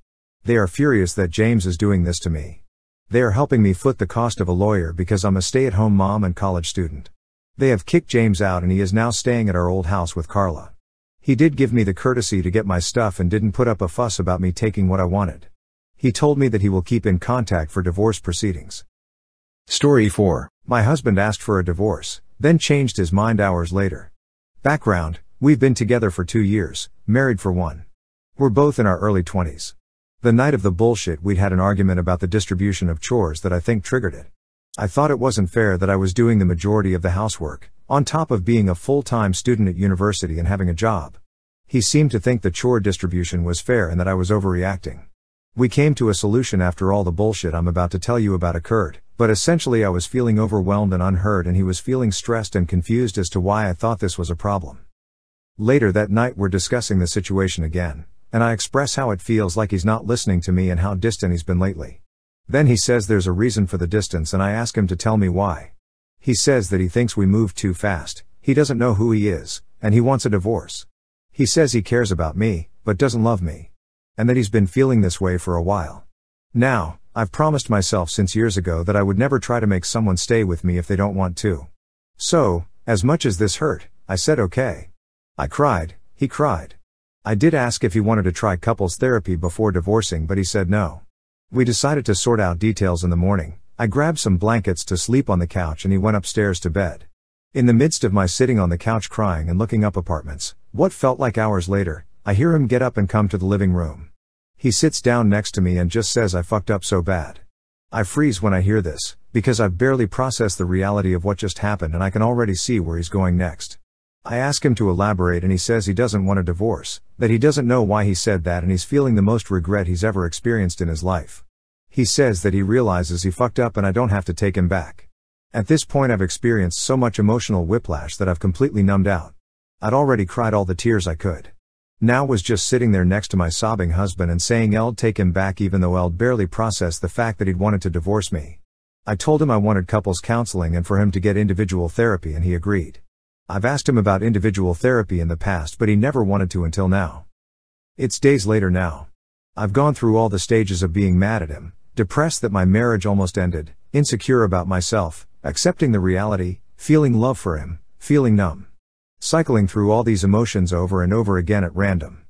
They are furious that James is doing this to me. They are helping me foot the cost of a lawyer because I'm a stay-at-home mom and college student. They have kicked James out and he is now staying at our old house with Carla. He did give me the courtesy to get my stuff and didn't put up a fuss about me taking what I wanted. He told me that he will keep in contact for divorce proceedings. Story four. My husband asked for a divorce, then changed his mind hours later. Background, we've been together for two years, married for one. We're both in our early twenties. The night of the bullshit we'd had an argument about the distribution of chores that I think triggered it. I thought it wasn't fair that I was doing the majority of the housework, on top of being a full-time student at university and having a job. He seemed to think the chore distribution was fair and that I was overreacting. We came to a solution after all the bullshit I'm about to tell you about occurred, but essentially I was feeling overwhelmed and unheard and he was feeling stressed and confused as to why I thought this was a problem. Later that night we're discussing the situation again, and I express how it feels like he's not listening to me and how distant he's been lately. Then he says there's a reason for the distance and I ask him to tell me why. He says that he thinks we moved too fast, he doesn't know who he is, and he wants a divorce. He says he cares about me, but doesn't love me. And that he's been feeling this way for a while. Now, I've promised myself since years ago that I would never try to make someone stay with me if they don't want to. So, as much as this hurt, I said okay. I cried, he cried. I did ask if he wanted to try couples therapy before divorcing but he said no. We decided to sort out details in the morning. I grabbed some blankets to sleep on the couch and he went upstairs to bed. In the midst of my sitting on the couch crying and looking up apartments, what felt like hours later, I hear him get up and come to the living room. He sits down next to me and just says I fucked up so bad. I freeze when I hear this, because I've barely processed the reality of what just happened and I can already see where he's going next. I ask him to elaborate and he says he doesn't want a divorce, that he doesn't know why he said that and he's feeling the most regret he's ever experienced in his life. He says that he realizes he fucked up and I don't have to take him back. At this point I've experienced so much emotional whiplash that I've completely numbed out. I'd already cried all the tears I could. Now was just sitting there next to my sobbing husband and saying I'd take him back even though I'd barely processed the fact that he'd wanted to divorce me. I told him I wanted couples counseling and for him to get individual therapy and he agreed. I've asked him about individual therapy in the past but he never wanted to until now. It's days later now. I've gone through all the stages of being mad at him, depressed that my marriage almost ended, insecure about myself, accepting the reality, feeling love for him, feeling numb. Cycling through all these emotions over and over again at random.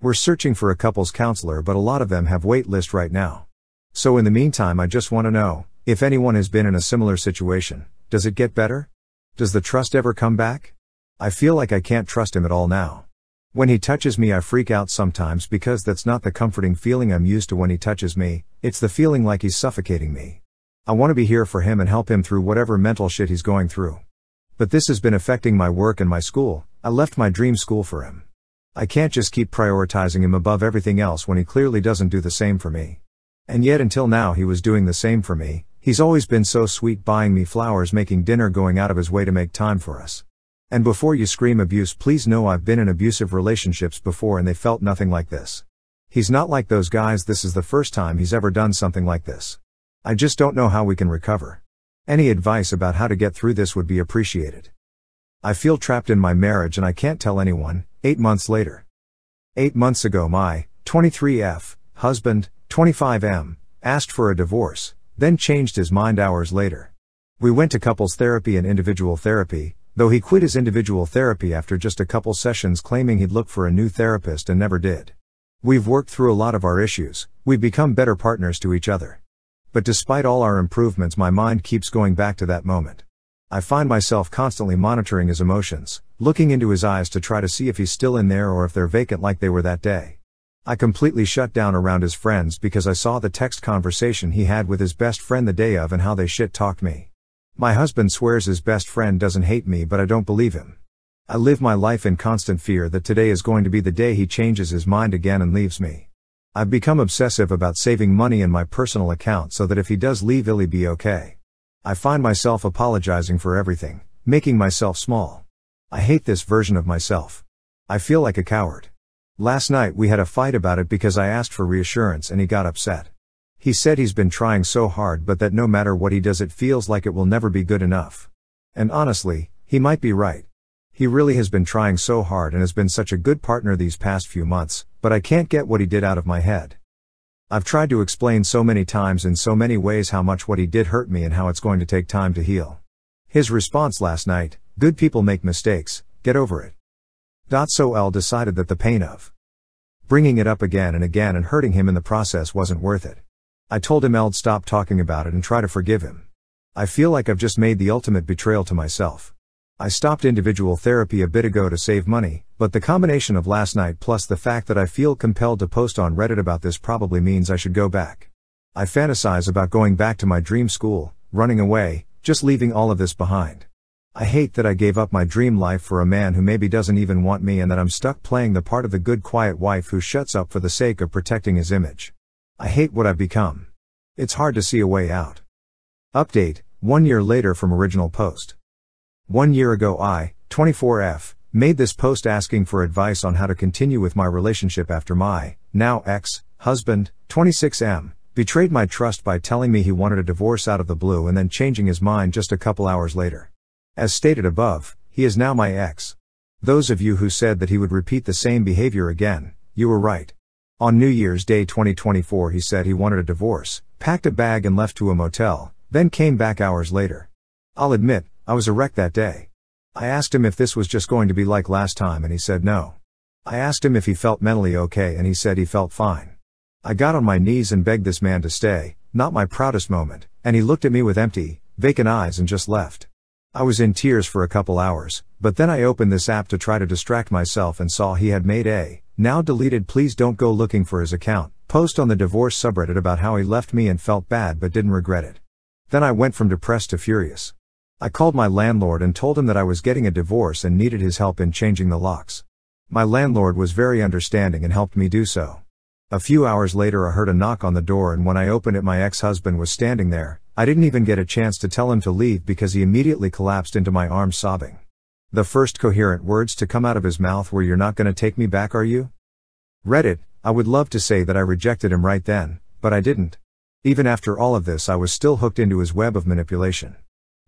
We're searching for a couples counselor but a lot of them have wait list right now. So in the meantime I just want to know, if anyone has been in a similar situation, does it get better? Does the trust ever come back? I feel like I can't trust him at all now. When he touches me I freak out sometimes because that's not the comforting feeling I'm used to when he touches me, it's the feeling like he's suffocating me. I want to be here for him and help him through whatever mental shit he's going through. But this has been affecting my work and my school. I left my dream school for him. I can't just keep prioritizing him above everything else when he clearly doesn't do the same for me. And yet until now he was doing the same for me. He's always been so sweet, buying me flowers, making dinner, going out of his way to make time for us. And before you scream abuse, please know I've been in abusive relationships before and they felt nothing like this. He's not like those guys. This is the first time he's ever done something like this. I just don't know how we can recover. Any advice about how to get through this would be appreciated. I feel trapped in my marriage and I can't tell anyone. Eight months later. Eight months ago my, twenty-three F, husband, twenty-five M, asked for a divorce, then changed his mind hours later. We went to couples therapy and individual therapy, though he quit his individual therapy after just a couple sessions claiming he'd look for a new therapist and never did. We've worked through a lot of our issues, we've become better partners to each other. But despite all our improvements my mind keeps going back to that moment. I find myself constantly monitoring his emotions, looking into his eyes to try to see if he's still in there or if they're vacant like they were that day. I completely shut down around his friends because I saw the text conversation he had with his best friend the day of and how they shit-talked me. My husband swears his best friend doesn't hate me but I don't believe him. I live my life in constant fear that today is going to be the day he changes his mind again and leaves me. I've become obsessive about saving money in my personal account so that if he does leave he'll be okay. I find myself apologizing for everything, making myself small. I hate this version of myself. I feel like a coward. Last night we had a fight about it because I asked for reassurance and he got upset. He said he's been trying so hard but that no matter what he does it feels like it will never be good enough. And honestly, he might be right. He really has been trying so hard and has been such a good partner these past few months, but I can't get what he did out of my head. I've tried to explain so many times in so many ways how much what he did hurt me and how it's going to take time to heal. His response last night, good people make mistakes, get over it. So I decided that the pain of bringing it up again and again and hurting him in the process wasn't worth it. I told him I'd stop talking about it and try to forgive him. I feel like I've just made the ultimate betrayal to myself. I stopped individual therapy a bit ago to save money, but the combination of last night plus the fact that I feel compelled to post on Reddit about this probably means I should go back. I fantasize about going back to my dream school, running away, just leaving all of this behind. I hate that I gave up my dream life for a man who maybe doesn't even want me and that I'm stuck playing the part of the good quiet wife who shuts up for the sake of protecting his image. I hate what I've become. It's hard to see a way out. Update, one year later from original post. One year ago I, twenty-four F, made this post asking for advice on how to continue with my relationship after my, now ex, husband, twenty-six M, betrayed my trust by telling me he wanted a divorce out of the blue and then changing his mind just a couple hours later. As stated above, he is now my ex. Those of you who said that he would repeat the same behavior again, you were right. On New Year's Day twenty twenty-four he said he wanted a divorce, packed a bag and left to a motel, then came back hours later. I'll admit, I was a wreck that day. I asked him if this was just going to be like last time and he said no. I asked him if he felt mentally okay and he said he felt fine. I got on my knees and begged this man to stay, not my proudest moment, and he looked at me with empty, vacant eyes and just left. I was in tears for a couple hours, but then I opened this app to try to distract myself and saw he had made a, now deleted please don't go looking for his account, post on the divorce subreddit about how he left me and felt bad but didn't regret it. Then I went from depressed to furious. I called my landlord and told him that I was getting a divorce and needed his help in changing the locks. My landlord was very understanding and helped me do so. A few hours later I heard a knock on the door, and when I opened it my ex-husband was standing there. I didn't even get a chance to tell him to leave because he immediately collapsed into my arms sobbing. The first coherent words to come out of his mouth were, "You're not gonna take me back, are you?" Reddit, I would love to say that I rejected him right then, but I didn't. Even after all of this I was still hooked into his web of manipulation.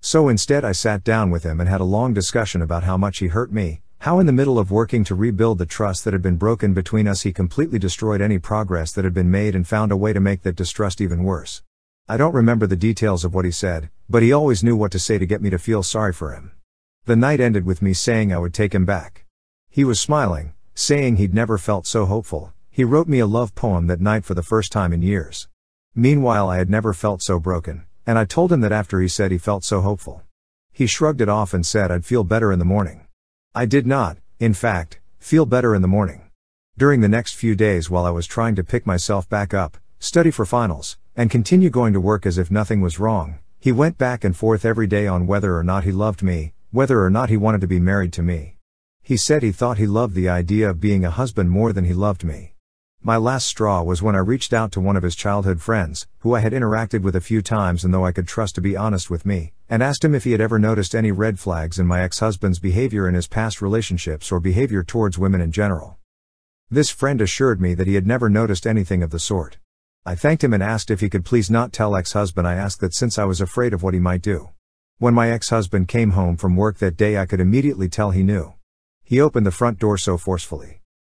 So instead I sat down with him and had a long discussion about how much he hurt me, how in the middle of working to rebuild the trust that had been broken between us he completely destroyed any progress that had been made and found a way to make that distrust even worse. I don't remember the details of what he said, but he always knew what to say to get me to feel sorry for him. The night ended with me saying I would take him back. He was smiling, saying he'd never felt so hopeful. He wrote me a love poem that night for the first time in years. Meanwhile I had never felt so broken, and I told him that after he said he felt so hopeful. He shrugged it off and said I'd feel better in the morning. I did not, in fact, feel better in the morning. During the next few days, while I was trying to pick myself back up, study for finals, and continue going to work as if nothing was wrong, he went back and forth every day on whether or not he loved me, whether or not he wanted to be married to me. He said he thought he loved the idea of being a husband more than he loved me. My last straw was when I reached out to one of his childhood friends, who I had interacted with a few times and though I could trust to be honest with me, and asked him if he had ever noticed any red flags in my ex-husband's behavior in his past relationships or behavior towards women in general. This friend assured me that he had never noticed anything of the sort. I thanked him and asked if he could please not tell ex-husband I asked that since I was afraid of what he might do. When my ex-husband came home from work that day I could immediately tell he knew. He opened the front door so forcefully.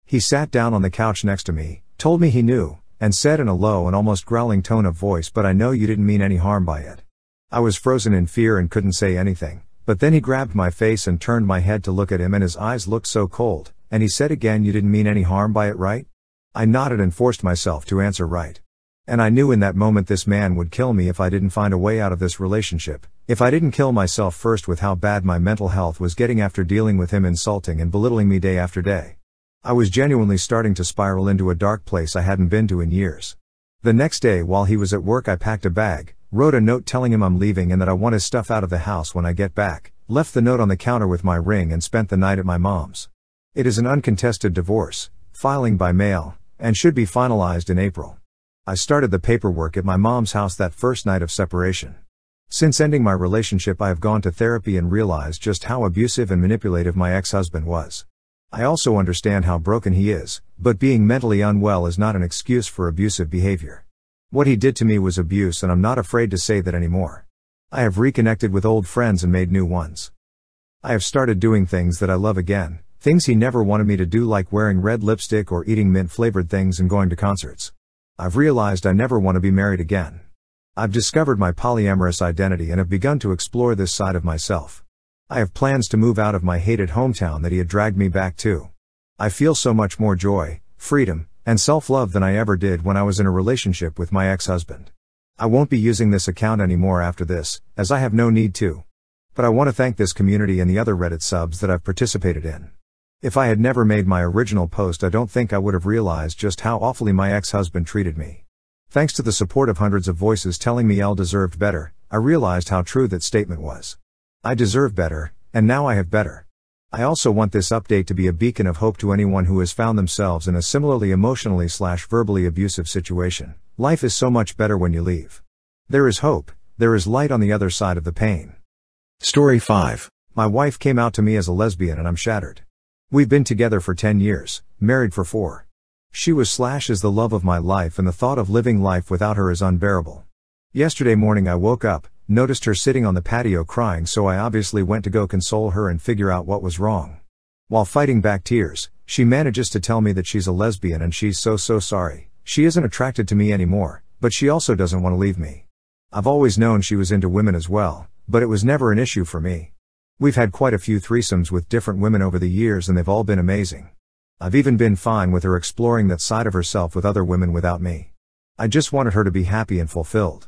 He sat down on the couch next to me, told me he knew, and said in a low and almost growling tone of voice, "But I know you didn't mean any harm by it." I was frozen in fear and couldn't say anything, but then he grabbed my face and turned my head to look at him and his eyes looked so cold, and he said again, "You didn't mean any harm by it, right?" I nodded and forced myself to answer right. And I knew in that moment this man would kill me if I didn't find a way out of this relationship, if I didn't kill myself first with how bad my mental health was getting after dealing with him insulting and belittling me day after day. I was genuinely starting to spiral into a dark place I hadn't been to in years. The next day while he was at work I packed a bag, wrote a note telling him I'm leaving and that I want his stuff out of the house when I get back, left the note on the counter with my ring and spent the night at my mom's. It is an uncontested divorce, filing by mail, and should be finalized in April. I started the paperwork at my mom's house that first night of separation. Since ending my relationship I have gone to therapy and realized just how abusive and manipulative my ex-husband was. I also understand how broken he is, but being mentally unwell is not an excuse for abusive behavior. What he did to me was abuse and I'm not afraid to say that anymore. I have reconnected with old friends and made new ones. I have started doing things that I love again, things he never wanted me to do, like wearing red lipstick or eating mint-flavored things and going to concerts. I've realized I never want to be married again. I've discovered my polyamorous identity and have begun to explore this side of myself. I have plans to move out of my hated hometown that he had dragged me back to. I feel so much more joy, freedom, and self-love than I ever did when I was in a relationship with my ex-husband. I won't be using this account anymore after this, as I have no need to. But I want to thank this community and the other Reddit subs that I've participated in. If I had never made my original post I don't think I would have realized just how awfully my ex-husband treated me. Thanks to the support of hundreds of voices telling me Elle deserved better, I realized how true that statement was. I deserve better, and now I have better. I also want this update to be a beacon of hope to anyone who has found themselves in a similarly emotionally slash verbally abusive situation. Life is so much better when you leave. There is hope, there is light on the other side of the pain. Story five. My wife came out to me as a lesbian and I'm shattered. We've been together for ten years, married for four. She was slash is the love of my life and the thought of living life without her is unbearable. Yesterday morning I woke up, noticed her sitting on the patio crying, so I obviously went to go console her and figure out what was wrong. While fighting back tears, she manages to tell me that she's a lesbian and she's so so sorry, she isn't attracted to me anymore, but she also doesn't want to leave me. I've always known she was into women as well, but it was never an issue for me. We've had quite a few threesomes with different women over the years and they've all been amazing. I've even been fine with her exploring that side of herself with other women without me. I just wanted her to be happy and fulfilled.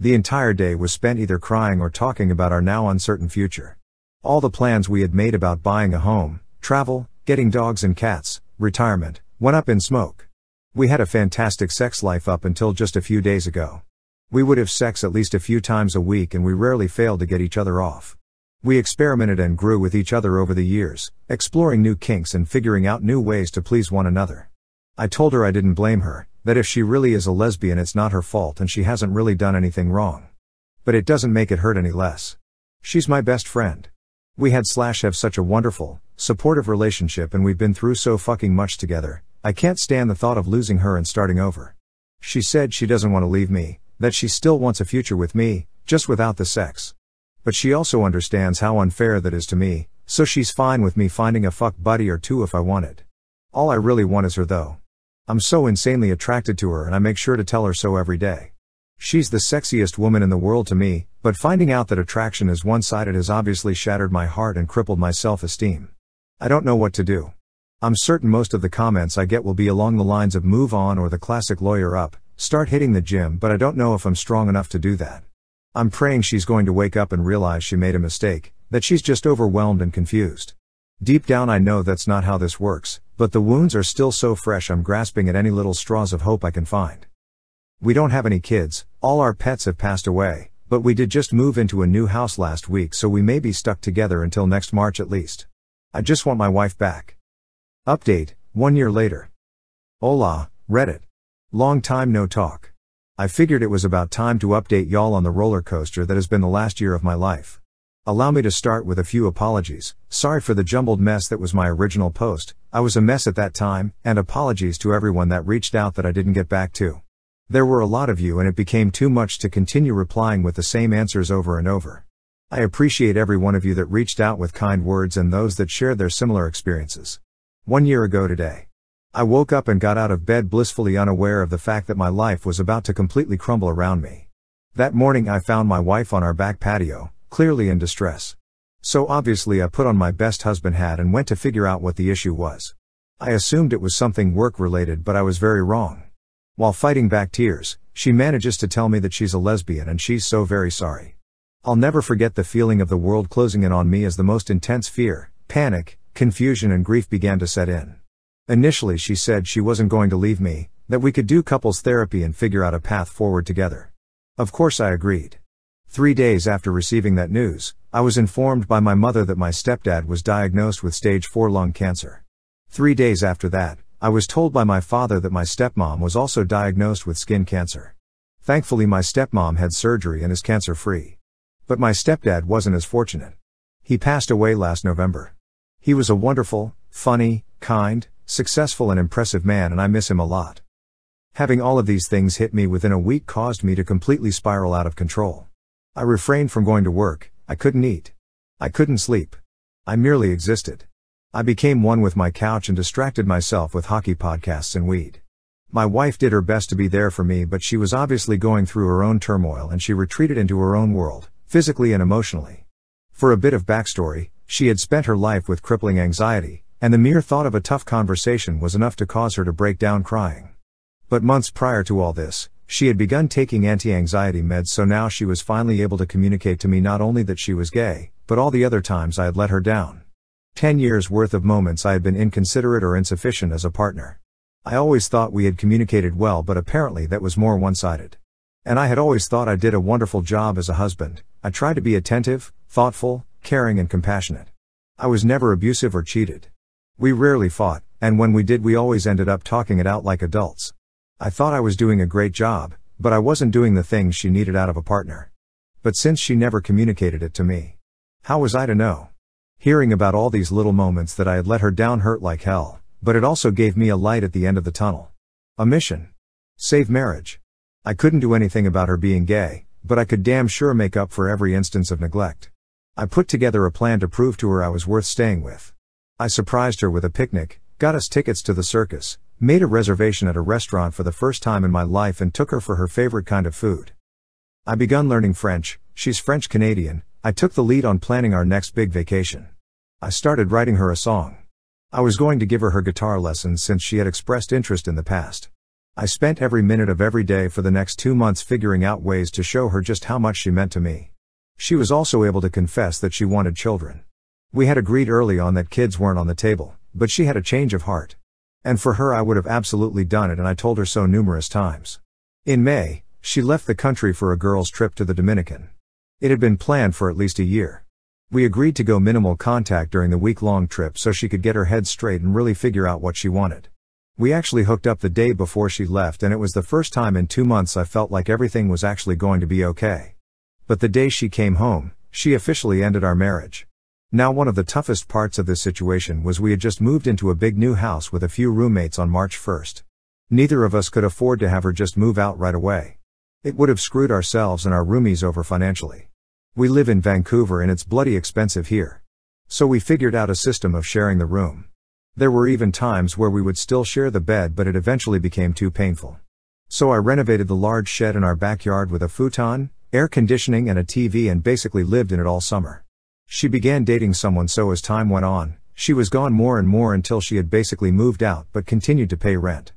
The entire day was spent either crying or talking about our now uncertain future. All the plans we had made about buying a home, travel, getting dogs and cats, retirement, went up in smoke. We had a fantastic sex life up until just a few days ago. We would have sex at least a few times a week and we rarely failed to get each other off. We experimented and grew with each other over the years, exploring new kinks and figuring out new ways to please one another. I told her I didn't blame her, that if she really is a lesbian it's not her fault and she hasn't really done anything wrong. But it doesn't make it hurt any less. She's my best friend. We had slash have such a wonderful, supportive relationship and we've been through so fucking much together, I can't stand the thought of losing her and starting over. She said she doesn't want to leave me, that she still wants a future with me, just without the sex. But she also understands how unfair that is to me, so she's fine with me finding a fuck buddy or two if I wanted. All I really want is her though. I'm so insanely attracted to her and I make sure to tell her so every day. She's the sexiest woman in the world to me, but finding out that attraction is one-sided has obviously shattered my heart and crippled my self-esteem. I don't know what to do. I'm certain most of the comments I get will be along the lines of move on or the classic lawyer up, start hitting the gym, but I don't know if I'm strong enough to do that. I'm praying she's going to wake up and realize she made a mistake, that she's just overwhelmed and confused. Deep down I know that's not how this works, but the wounds are still so fresh I'm grasping at any little straws of hope I can find. We don't have any kids, all our pets have passed away, but we did just move into a new house last week so we may be stuck together until next March at least. I just want my wife back. Update, one year later. Hola, Reddit. Long time no talk. I figured it was about time to update y'all on the roller coaster that has been the last year of my life. Allow me to start with a few apologies, sorry for the jumbled mess that was my original post, I was a mess at that time, and apologies to everyone that reached out that I didn't get back to. There were a lot of you and it became too much to continue replying with the same answers over and over. I appreciate every one of you that reached out with kind words and those that shared their similar experiences. One year ago today. I woke up and got out of bed blissfully unaware of the fact that my life was about to completely crumble around me. That morning I found my wife on our back patio, clearly in distress. So obviously I put on my best husband hat and went to figure out what the issue was. I assumed it was something work-related but I was very wrong. While fighting back tears, she manages to tell me that she's a lesbian and she's so very sorry. I'll never forget the feeling of the world closing in on me as the most intense fear, panic, confusion and grief began to set in. Initially she said she wasn't going to leave me, that we could do couples therapy and figure out a path forward together. Of course I agreed. Three days after receiving that news, I was informed by my mother that my stepdad was diagnosed with stage four lung cancer. Three days after that, I was told by my father that my stepmom was also diagnosed with skin cancer. Thankfully my stepmom had surgery and is cancer-free. But my stepdad wasn't as fortunate. He passed away last November. He was a wonderful, funny, kind, successful and impressive man and I miss him a lot. Having all of these things hit me within a week caused me to completely spiral out of control. I refrained from going to work, I couldn't eat. I couldn't sleep. I merely existed. I became one with my couch and distracted myself with hockey podcasts and weed. My wife did her best to be there for me but she was obviously going through her own turmoil and she retreated into her own world, physically and emotionally. For a bit of backstory, she had spent her life with crippling anxiety, and the mere thought of a tough conversation was enough to cause her to break down crying. But months prior to all this, she had begun taking anti-anxiety meds so now she was finally able to communicate to me not only that she was gay, but all the other times I had let her down. Ten years worth of moments I had been inconsiderate or insufficient as a partner. I always thought we had communicated well but apparently that was more one-sided. And I had always thought I did a wonderful job as a husband, I tried to be attentive, thoughtful, caring and compassionate. I was never abusive or cheated. We rarely fought, and when we did we always ended up talking it out like adults. I thought I was doing a great job, but I wasn't doing the things she needed out of a partner. But since she never communicated it to me, how was I to know? Hearing about all these little moments that I had let her down hurt like hell, but it also gave me a light at the end of the tunnel. A mission. Save marriage. I couldn't do anything about her being gay, but I could damn sure make up for every instance of neglect. I put together a plan to prove to her I was worth staying with. I surprised her with a picnic, got us tickets to the circus, made a reservation at a restaurant for the first time in my life and took her for her favorite kind of food. I begun learning French, she's French-Canadian, I took the lead on planning our next big vacation. I started writing her a song. I was going to give her her guitar lessons since she had expressed interest in the past. I spent every minute of every day for the next two months figuring out ways to show her just how much she meant to me. She was also able to confess that she wanted children. We had agreed early on that kids weren't on the table, but she had a change of heart. And for her I would have absolutely done it, and I told her so numerous times. In May, she left the country for a girls' trip to the Dominican. It had been planned for at least a year. We agreed to go minimal contact during the week-long trip so she could get her head straight and really figure out what she wanted. We actually hooked up the day before she left, and it was the first time in two months I felt like everything was actually going to be okay. But the day she came home, she officially ended our marriage. Now, one of the toughest parts of this situation was we had just moved into a big new house with a few roommates on March first. Neither of us could afford to have her just move out right away. It would have screwed ourselves and our roomies over financially. We live in Vancouver and it's bloody expensive here. So we figured out a system of sharing the room. There were even times where we would still share the bed, but it eventually became too painful. So I renovated the large shed in our backyard with a futon, air conditioning and a T V, and basically lived in it all summer. She began dating someone, so as time went on, she was gone more and more until she had basically moved out but continued to pay rent.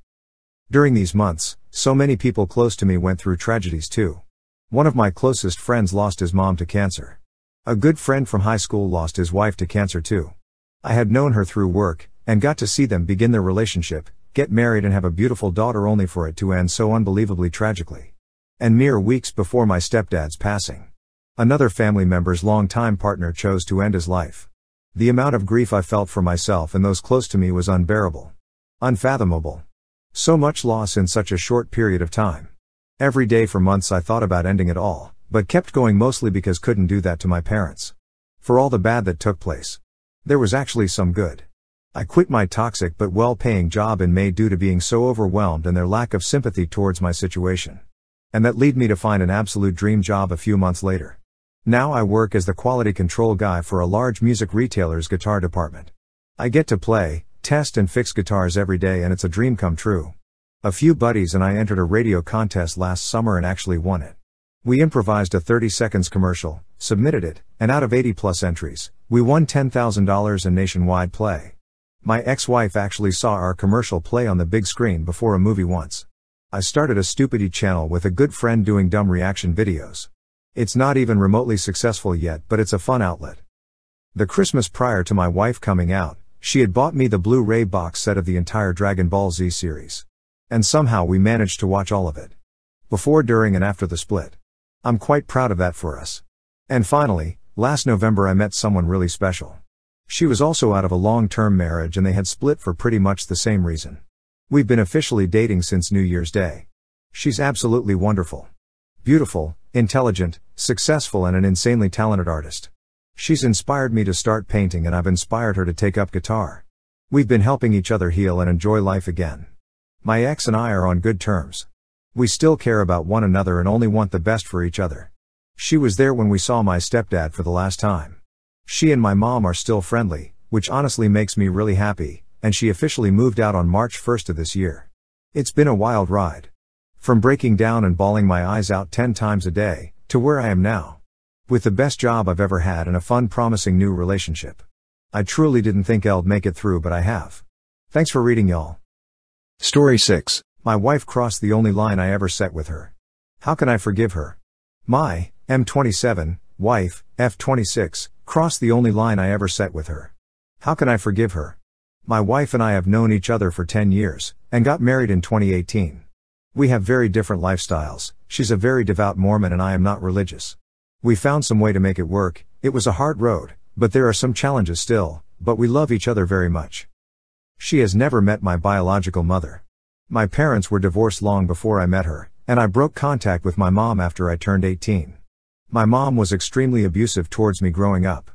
During these months, so many people close to me went through tragedies too. One of my closest friends lost his mom to cancer. A good friend from high school lost his wife to cancer too. I had known her through work, and got to see them begin their relationship, get married and have a beautiful daughter, only for it to end so unbelievably tragically. And mere weeks before my stepdad's passing, another family member's longtime partner chose to end his life. The amount of grief I felt for myself and those close to me was unbearable. Unfathomable. So much loss in such a short period of time. Every day for months I thought about ending it all, but kept going, mostly because couldn't do that to my parents. For all the bad that took place, there was actually some good. I quit my toxic but well-paying job in May due to being so overwhelmed and their lack of sympathy towards my situation. And that led me to find an absolute dream job a few months later. Now I work as the quality control guy for a large music retailer's guitar department. I get to play, test and fix guitars every day, and it's a dream come true. A few buddies and I entered a radio contest last summer and actually won it. We improvised a thirty seconds commercial, submitted it, and out of eighty plus entries, we won ten thousand dollars in nationwide play. My ex-wife actually saw our commercial play on the big screen before a movie once. I started a stupidity channel with a good friend doing dumb reaction videos. It's not even remotely successful yet, but it's a fun outlet. The Christmas prior to my wife coming out, she had bought me the Blu-ray box set of the entire Dragon Ball Z series. And somehow we managed to watch all of it. Before, during and after the split. I'm quite proud of that for us. And finally, last November I met someone really special. She was also out of a long-term marriage and they had split for pretty much the same reason. We've been officially dating since New Year's Day. She's absolutely wonderful. Beautiful, intelligent, successful and an insanely talented artist. She's inspired me to start painting and I've inspired her to take up guitar. We've been helping each other heal and enjoy life again. My ex and I are on good terms. We still care about one another and only want the best for each other. She was there when we saw my stepdad for the last time. She and my mom are still friendly, which honestly makes me really happy, and she officially moved out on March first of this year. It's been a wild ride. From breaking down and bawling my eyes out ten times a day, to where I am now. With the best job I've ever had and a fun, promising new relationship. I truly didn't think I'd make it through, but I have. Thanks for reading, y'all. Story six. My wife crossed the only line I ever set with her. How can I forgive her? My, M twenty-seven, wife, F twenty-six, crossed the only line I ever set with her. How can I forgive her? My wife and I have known each other for ten years, and got married in twenty eighteen. We have very different lifestyles, she's a very devout Mormon and I am not religious. We found some way to make it work, it was a hard road, but there are some challenges still, but we love each other very much. She has never met my biological mother. My parents were divorced long before I met her, and I broke contact with my mom after I turned eighteen. My mom was extremely abusive towards me growing up.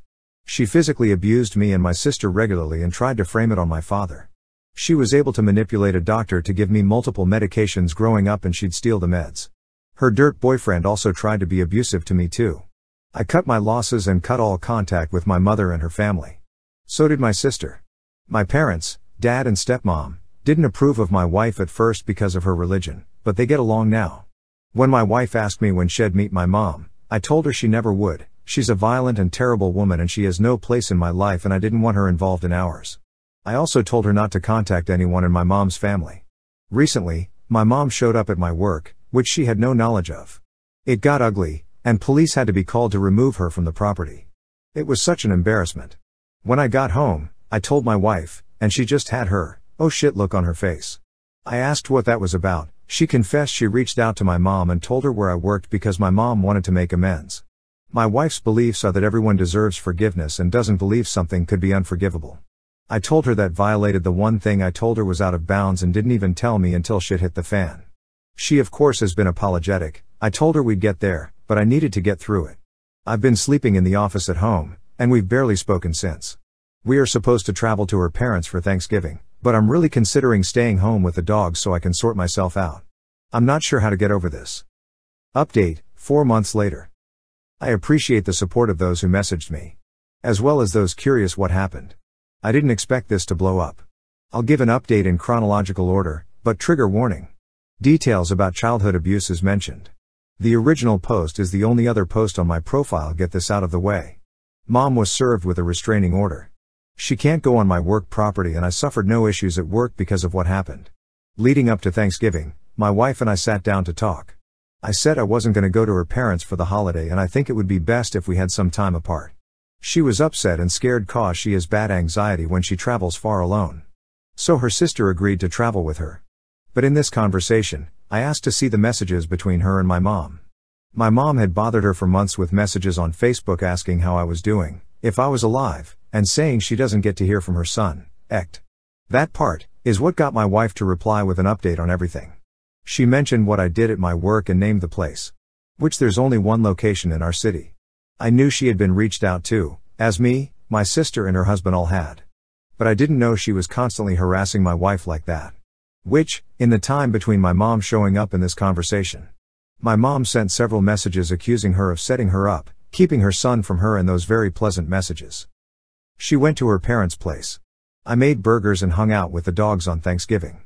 She physically abused me and my sister regularly and tried to frame it on my father. She was able to manipulate a doctor to give me multiple medications growing up, and she'd steal the meds. Her dirt boyfriend also tried to be abusive to me too. I cut my losses and cut all contact with my mother and her family. So did my sister. My parents, dad and stepmom, didn't approve of my wife at first because of her religion, but they get along now. When my wife asked me when she'd meet my mom, I told her she never would, she's a violent and terrible woman and she has no place in my life and I didn't want her involved in ours. I also told her not to contact anyone in my mom's family. Recently, my mom showed up at my work, which she had no knowledge of. It got ugly, and police had to be called to remove her from the property. It was such an embarrassment. When I got home, I told my wife, and she just had her, oh shit look on her face. I asked what that was about. She confessed she reached out to my mom and told her where I worked because my mom wanted to make amends. My wife's beliefs are that everyone deserves forgiveness and doesn't believe something could be unforgivable. I told her that violated the one thing I told her was out of bounds and didn't even tell me until shit hit the fan. She of course has been apologetic. I told her we'd get there, but I needed to get through it. I've been sleeping in the office at home, and we've barely spoken since. We are supposed to travel to her parents for Thanksgiving, but I'm really considering staying home with the dog so I can sort myself out. I'm not sure how to get over this. Update, four months later. I appreciate the support of those who messaged me, as well as those curious what happened. I didn't expect this to blow up. I'll give an update in chronological order, but trigger warning. Details about childhood abuse is mentioned. The original post is the only other post on my profile, get this out of the way. Mom was served with a restraining order. She can't go on my work property, and I suffered no issues at work because of what happened. Leading up to Thanksgiving, my wife and I sat down to talk. I said I wasn't going to go to her parents for the holiday, and I think it would be best if we had some time apart. She was upset and scared cause she has bad anxiety when she travels far alone. So her sister agreed to travel with her. But in this conversation, I asked to see the messages between her and my mom. My mom had bothered her for months with messages on Facebook asking how I was doing, if I was alive, and saying she doesn't get to hear from her son, E C T. That part is what got my wife to reply with an update on everything. She mentioned what I did at my work and named the place, which there's only one location in our city. I knew she had been reached out to, as me, my sister and her husband all had. But I didn't know she was constantly harassing my wife like that. Which, in the time between my mom showing up in this conversation. My mom sent several messages accusing her of setting her up, keeping her son from her, and those very pleasant messages. She went to her parents' place. I made burgers and hung out with the dogs on Thanksgiving.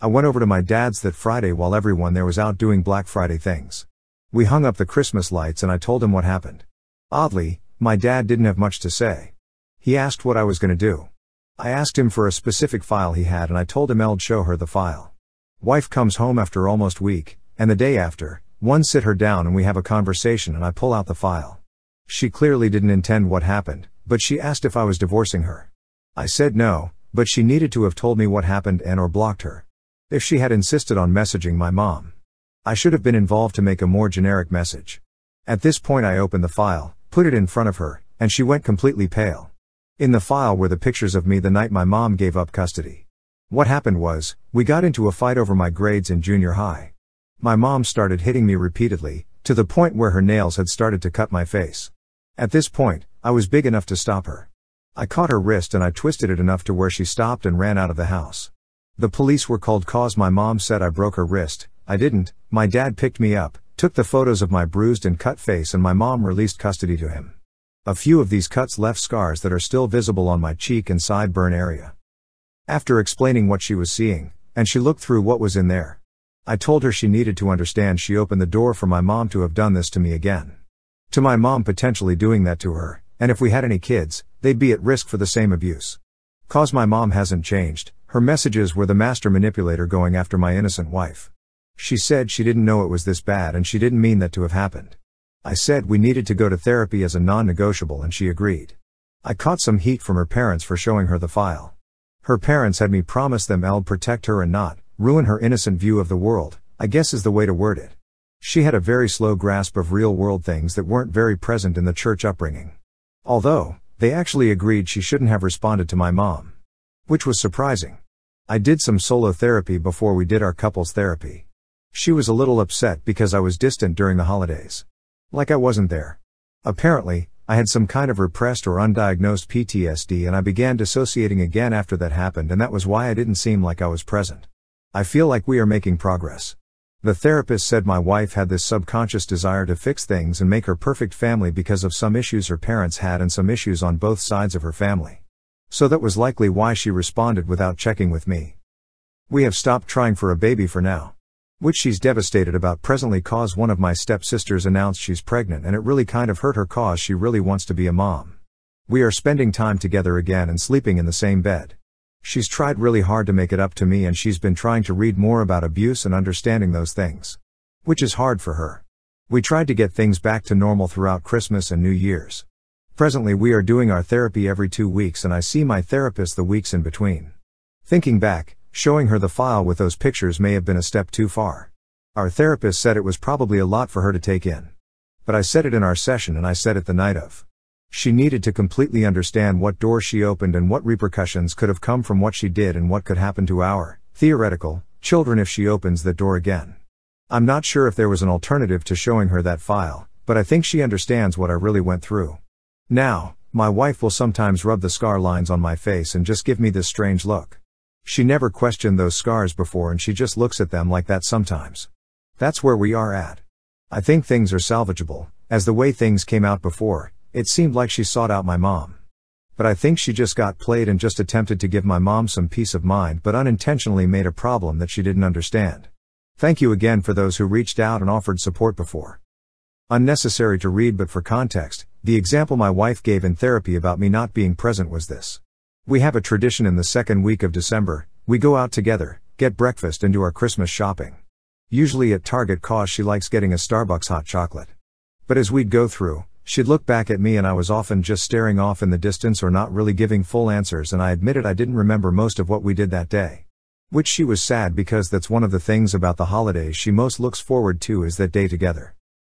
I went over to my dad's that Friday while everyone there was out doing Black Friday things. We hung up the Christmas lights and I told him what happened. Oddly, my dad didn't have much to say. He asked what I was going to do. I asked him for a specific file he had, and I told him I'd show her the file. Wife comes home after almost a week, and the day after, one sit her down and we have a conversation and I pull out the file. She clearly didn't intend what happened, but she asked if I was divorcing her. I said no, but she needed to have told me what happened and or blocked her. If she had insisted on messaging my mom, I should have been involved to make a more generic message. At this point I opened the file, put it in front of her, and she went completely pale. In the file were the pictures of me the night my mom gave up custody. What happened was, we got into a fight over my grades in junior high. My mom started hitting me repeatedly, to the point where her nails had started to cut my face. At this point, I was big enough to stop her. I caught her wrist and I twisted it enough to where she stopped and ran out of the house. The police were called cause my mom said I broke her wrist. I didn't. My dad picked me up, took the photos of my bruised and cut face, and my mom released custody to him. A few of these cuts left scars that are still visible on my cheek and sideburn area. After explaining what she was seeing, and she looked through what was in there, I told her she needed to understand she opened the door for my mom to have done this to me again. To my mom potentially doing that to her. And if we had any kids, they'd be at risk for the same abuse. Cause my mom hasn't changed, her messages were the master manipulator going after my innocent wife. She said she didn't know it was this bad and she didn't mean that to have happened. I said we needed to go to therapy as a non-negotiable and she agreed. I caught some heat from her parents for showing her the file. Her parents had me promise them I'd protect her and not ruin her innocent view of the world, I guess is the way to word it. She had a very slow grasp of real-world things that weren't very present in the church upbringing. Although, they actually agreed she shouldn't have responded to my mom. Which was surprising. I did some solo therapy before we did our couples therapy. She was a little upset because I was distant during the holidays. Like I wasn't there. Apparently, I had some kind of repressed or undiagnosed P T S D and I began dissociating again after that happened, and that was why I didn't seem like I was present. I feel like we are making progress. The therapist said my wife had this subconscious desire to fix things and make her perfect family because of some issues her parents had and some issues on both sides of her family. So that was likely why she responded without checking with me. We have stopped trying for a baby for now. Which she's devastated about presently cause one of my stepsisters announced she's pregnant and it really kind of hurt her cause she really wants to be a mom. We are spending time together again and sleeping in the same bed. She's tried really hard to make it up to me and she's been trying to read more about abuse and understanding those things. Which is hard for her. We tried to get things back to normal throughout Christmas and New Year's. Presently we are doing our therapy every two weeks and I see my therapist the weeks in between. Thinking back, showing her the file with those pictures may have been a step too far. Our therapist said it was probably a lot for her to take in. But I said it in our session and I said it the night of. She needed to completely understand what door she opened and what repercussions could have come from what she did and what could happen to our, theoretical, children if she opens that door again. I'm not sure if there was an alternative to showing her that file, but I think she understands what I really went through. Now, my wife will sometimes rub the scar lines on my face and just give me this strange look. She never questioned those scars before and she just looks at them like that sometimes. That's where we are at. I think things are salvageable, as the way things came out before, it seemed like she sought out my mom. But I think she just got played and just attempted to give my mom some peace of mind but unintentionally made a problem that she didn't understand. Thank you again for those who reached out and offered support before. Unnecessary to read but for context, the example my wife gave in therapy about me not being present was this. We have a tradition in the second week of December, we go out together, get breakfast and do our Christmas shopping. Usually at Target cause she likes getting a Starbucks hot chocolate. But as we'd go through, she'd look back at me and I was often just staring off in the distance or not really giving full answers and I admitted I didn't remember most of what we did that day. Which she was sad because that's one of the things about the holidays she most looks forward to is that day together.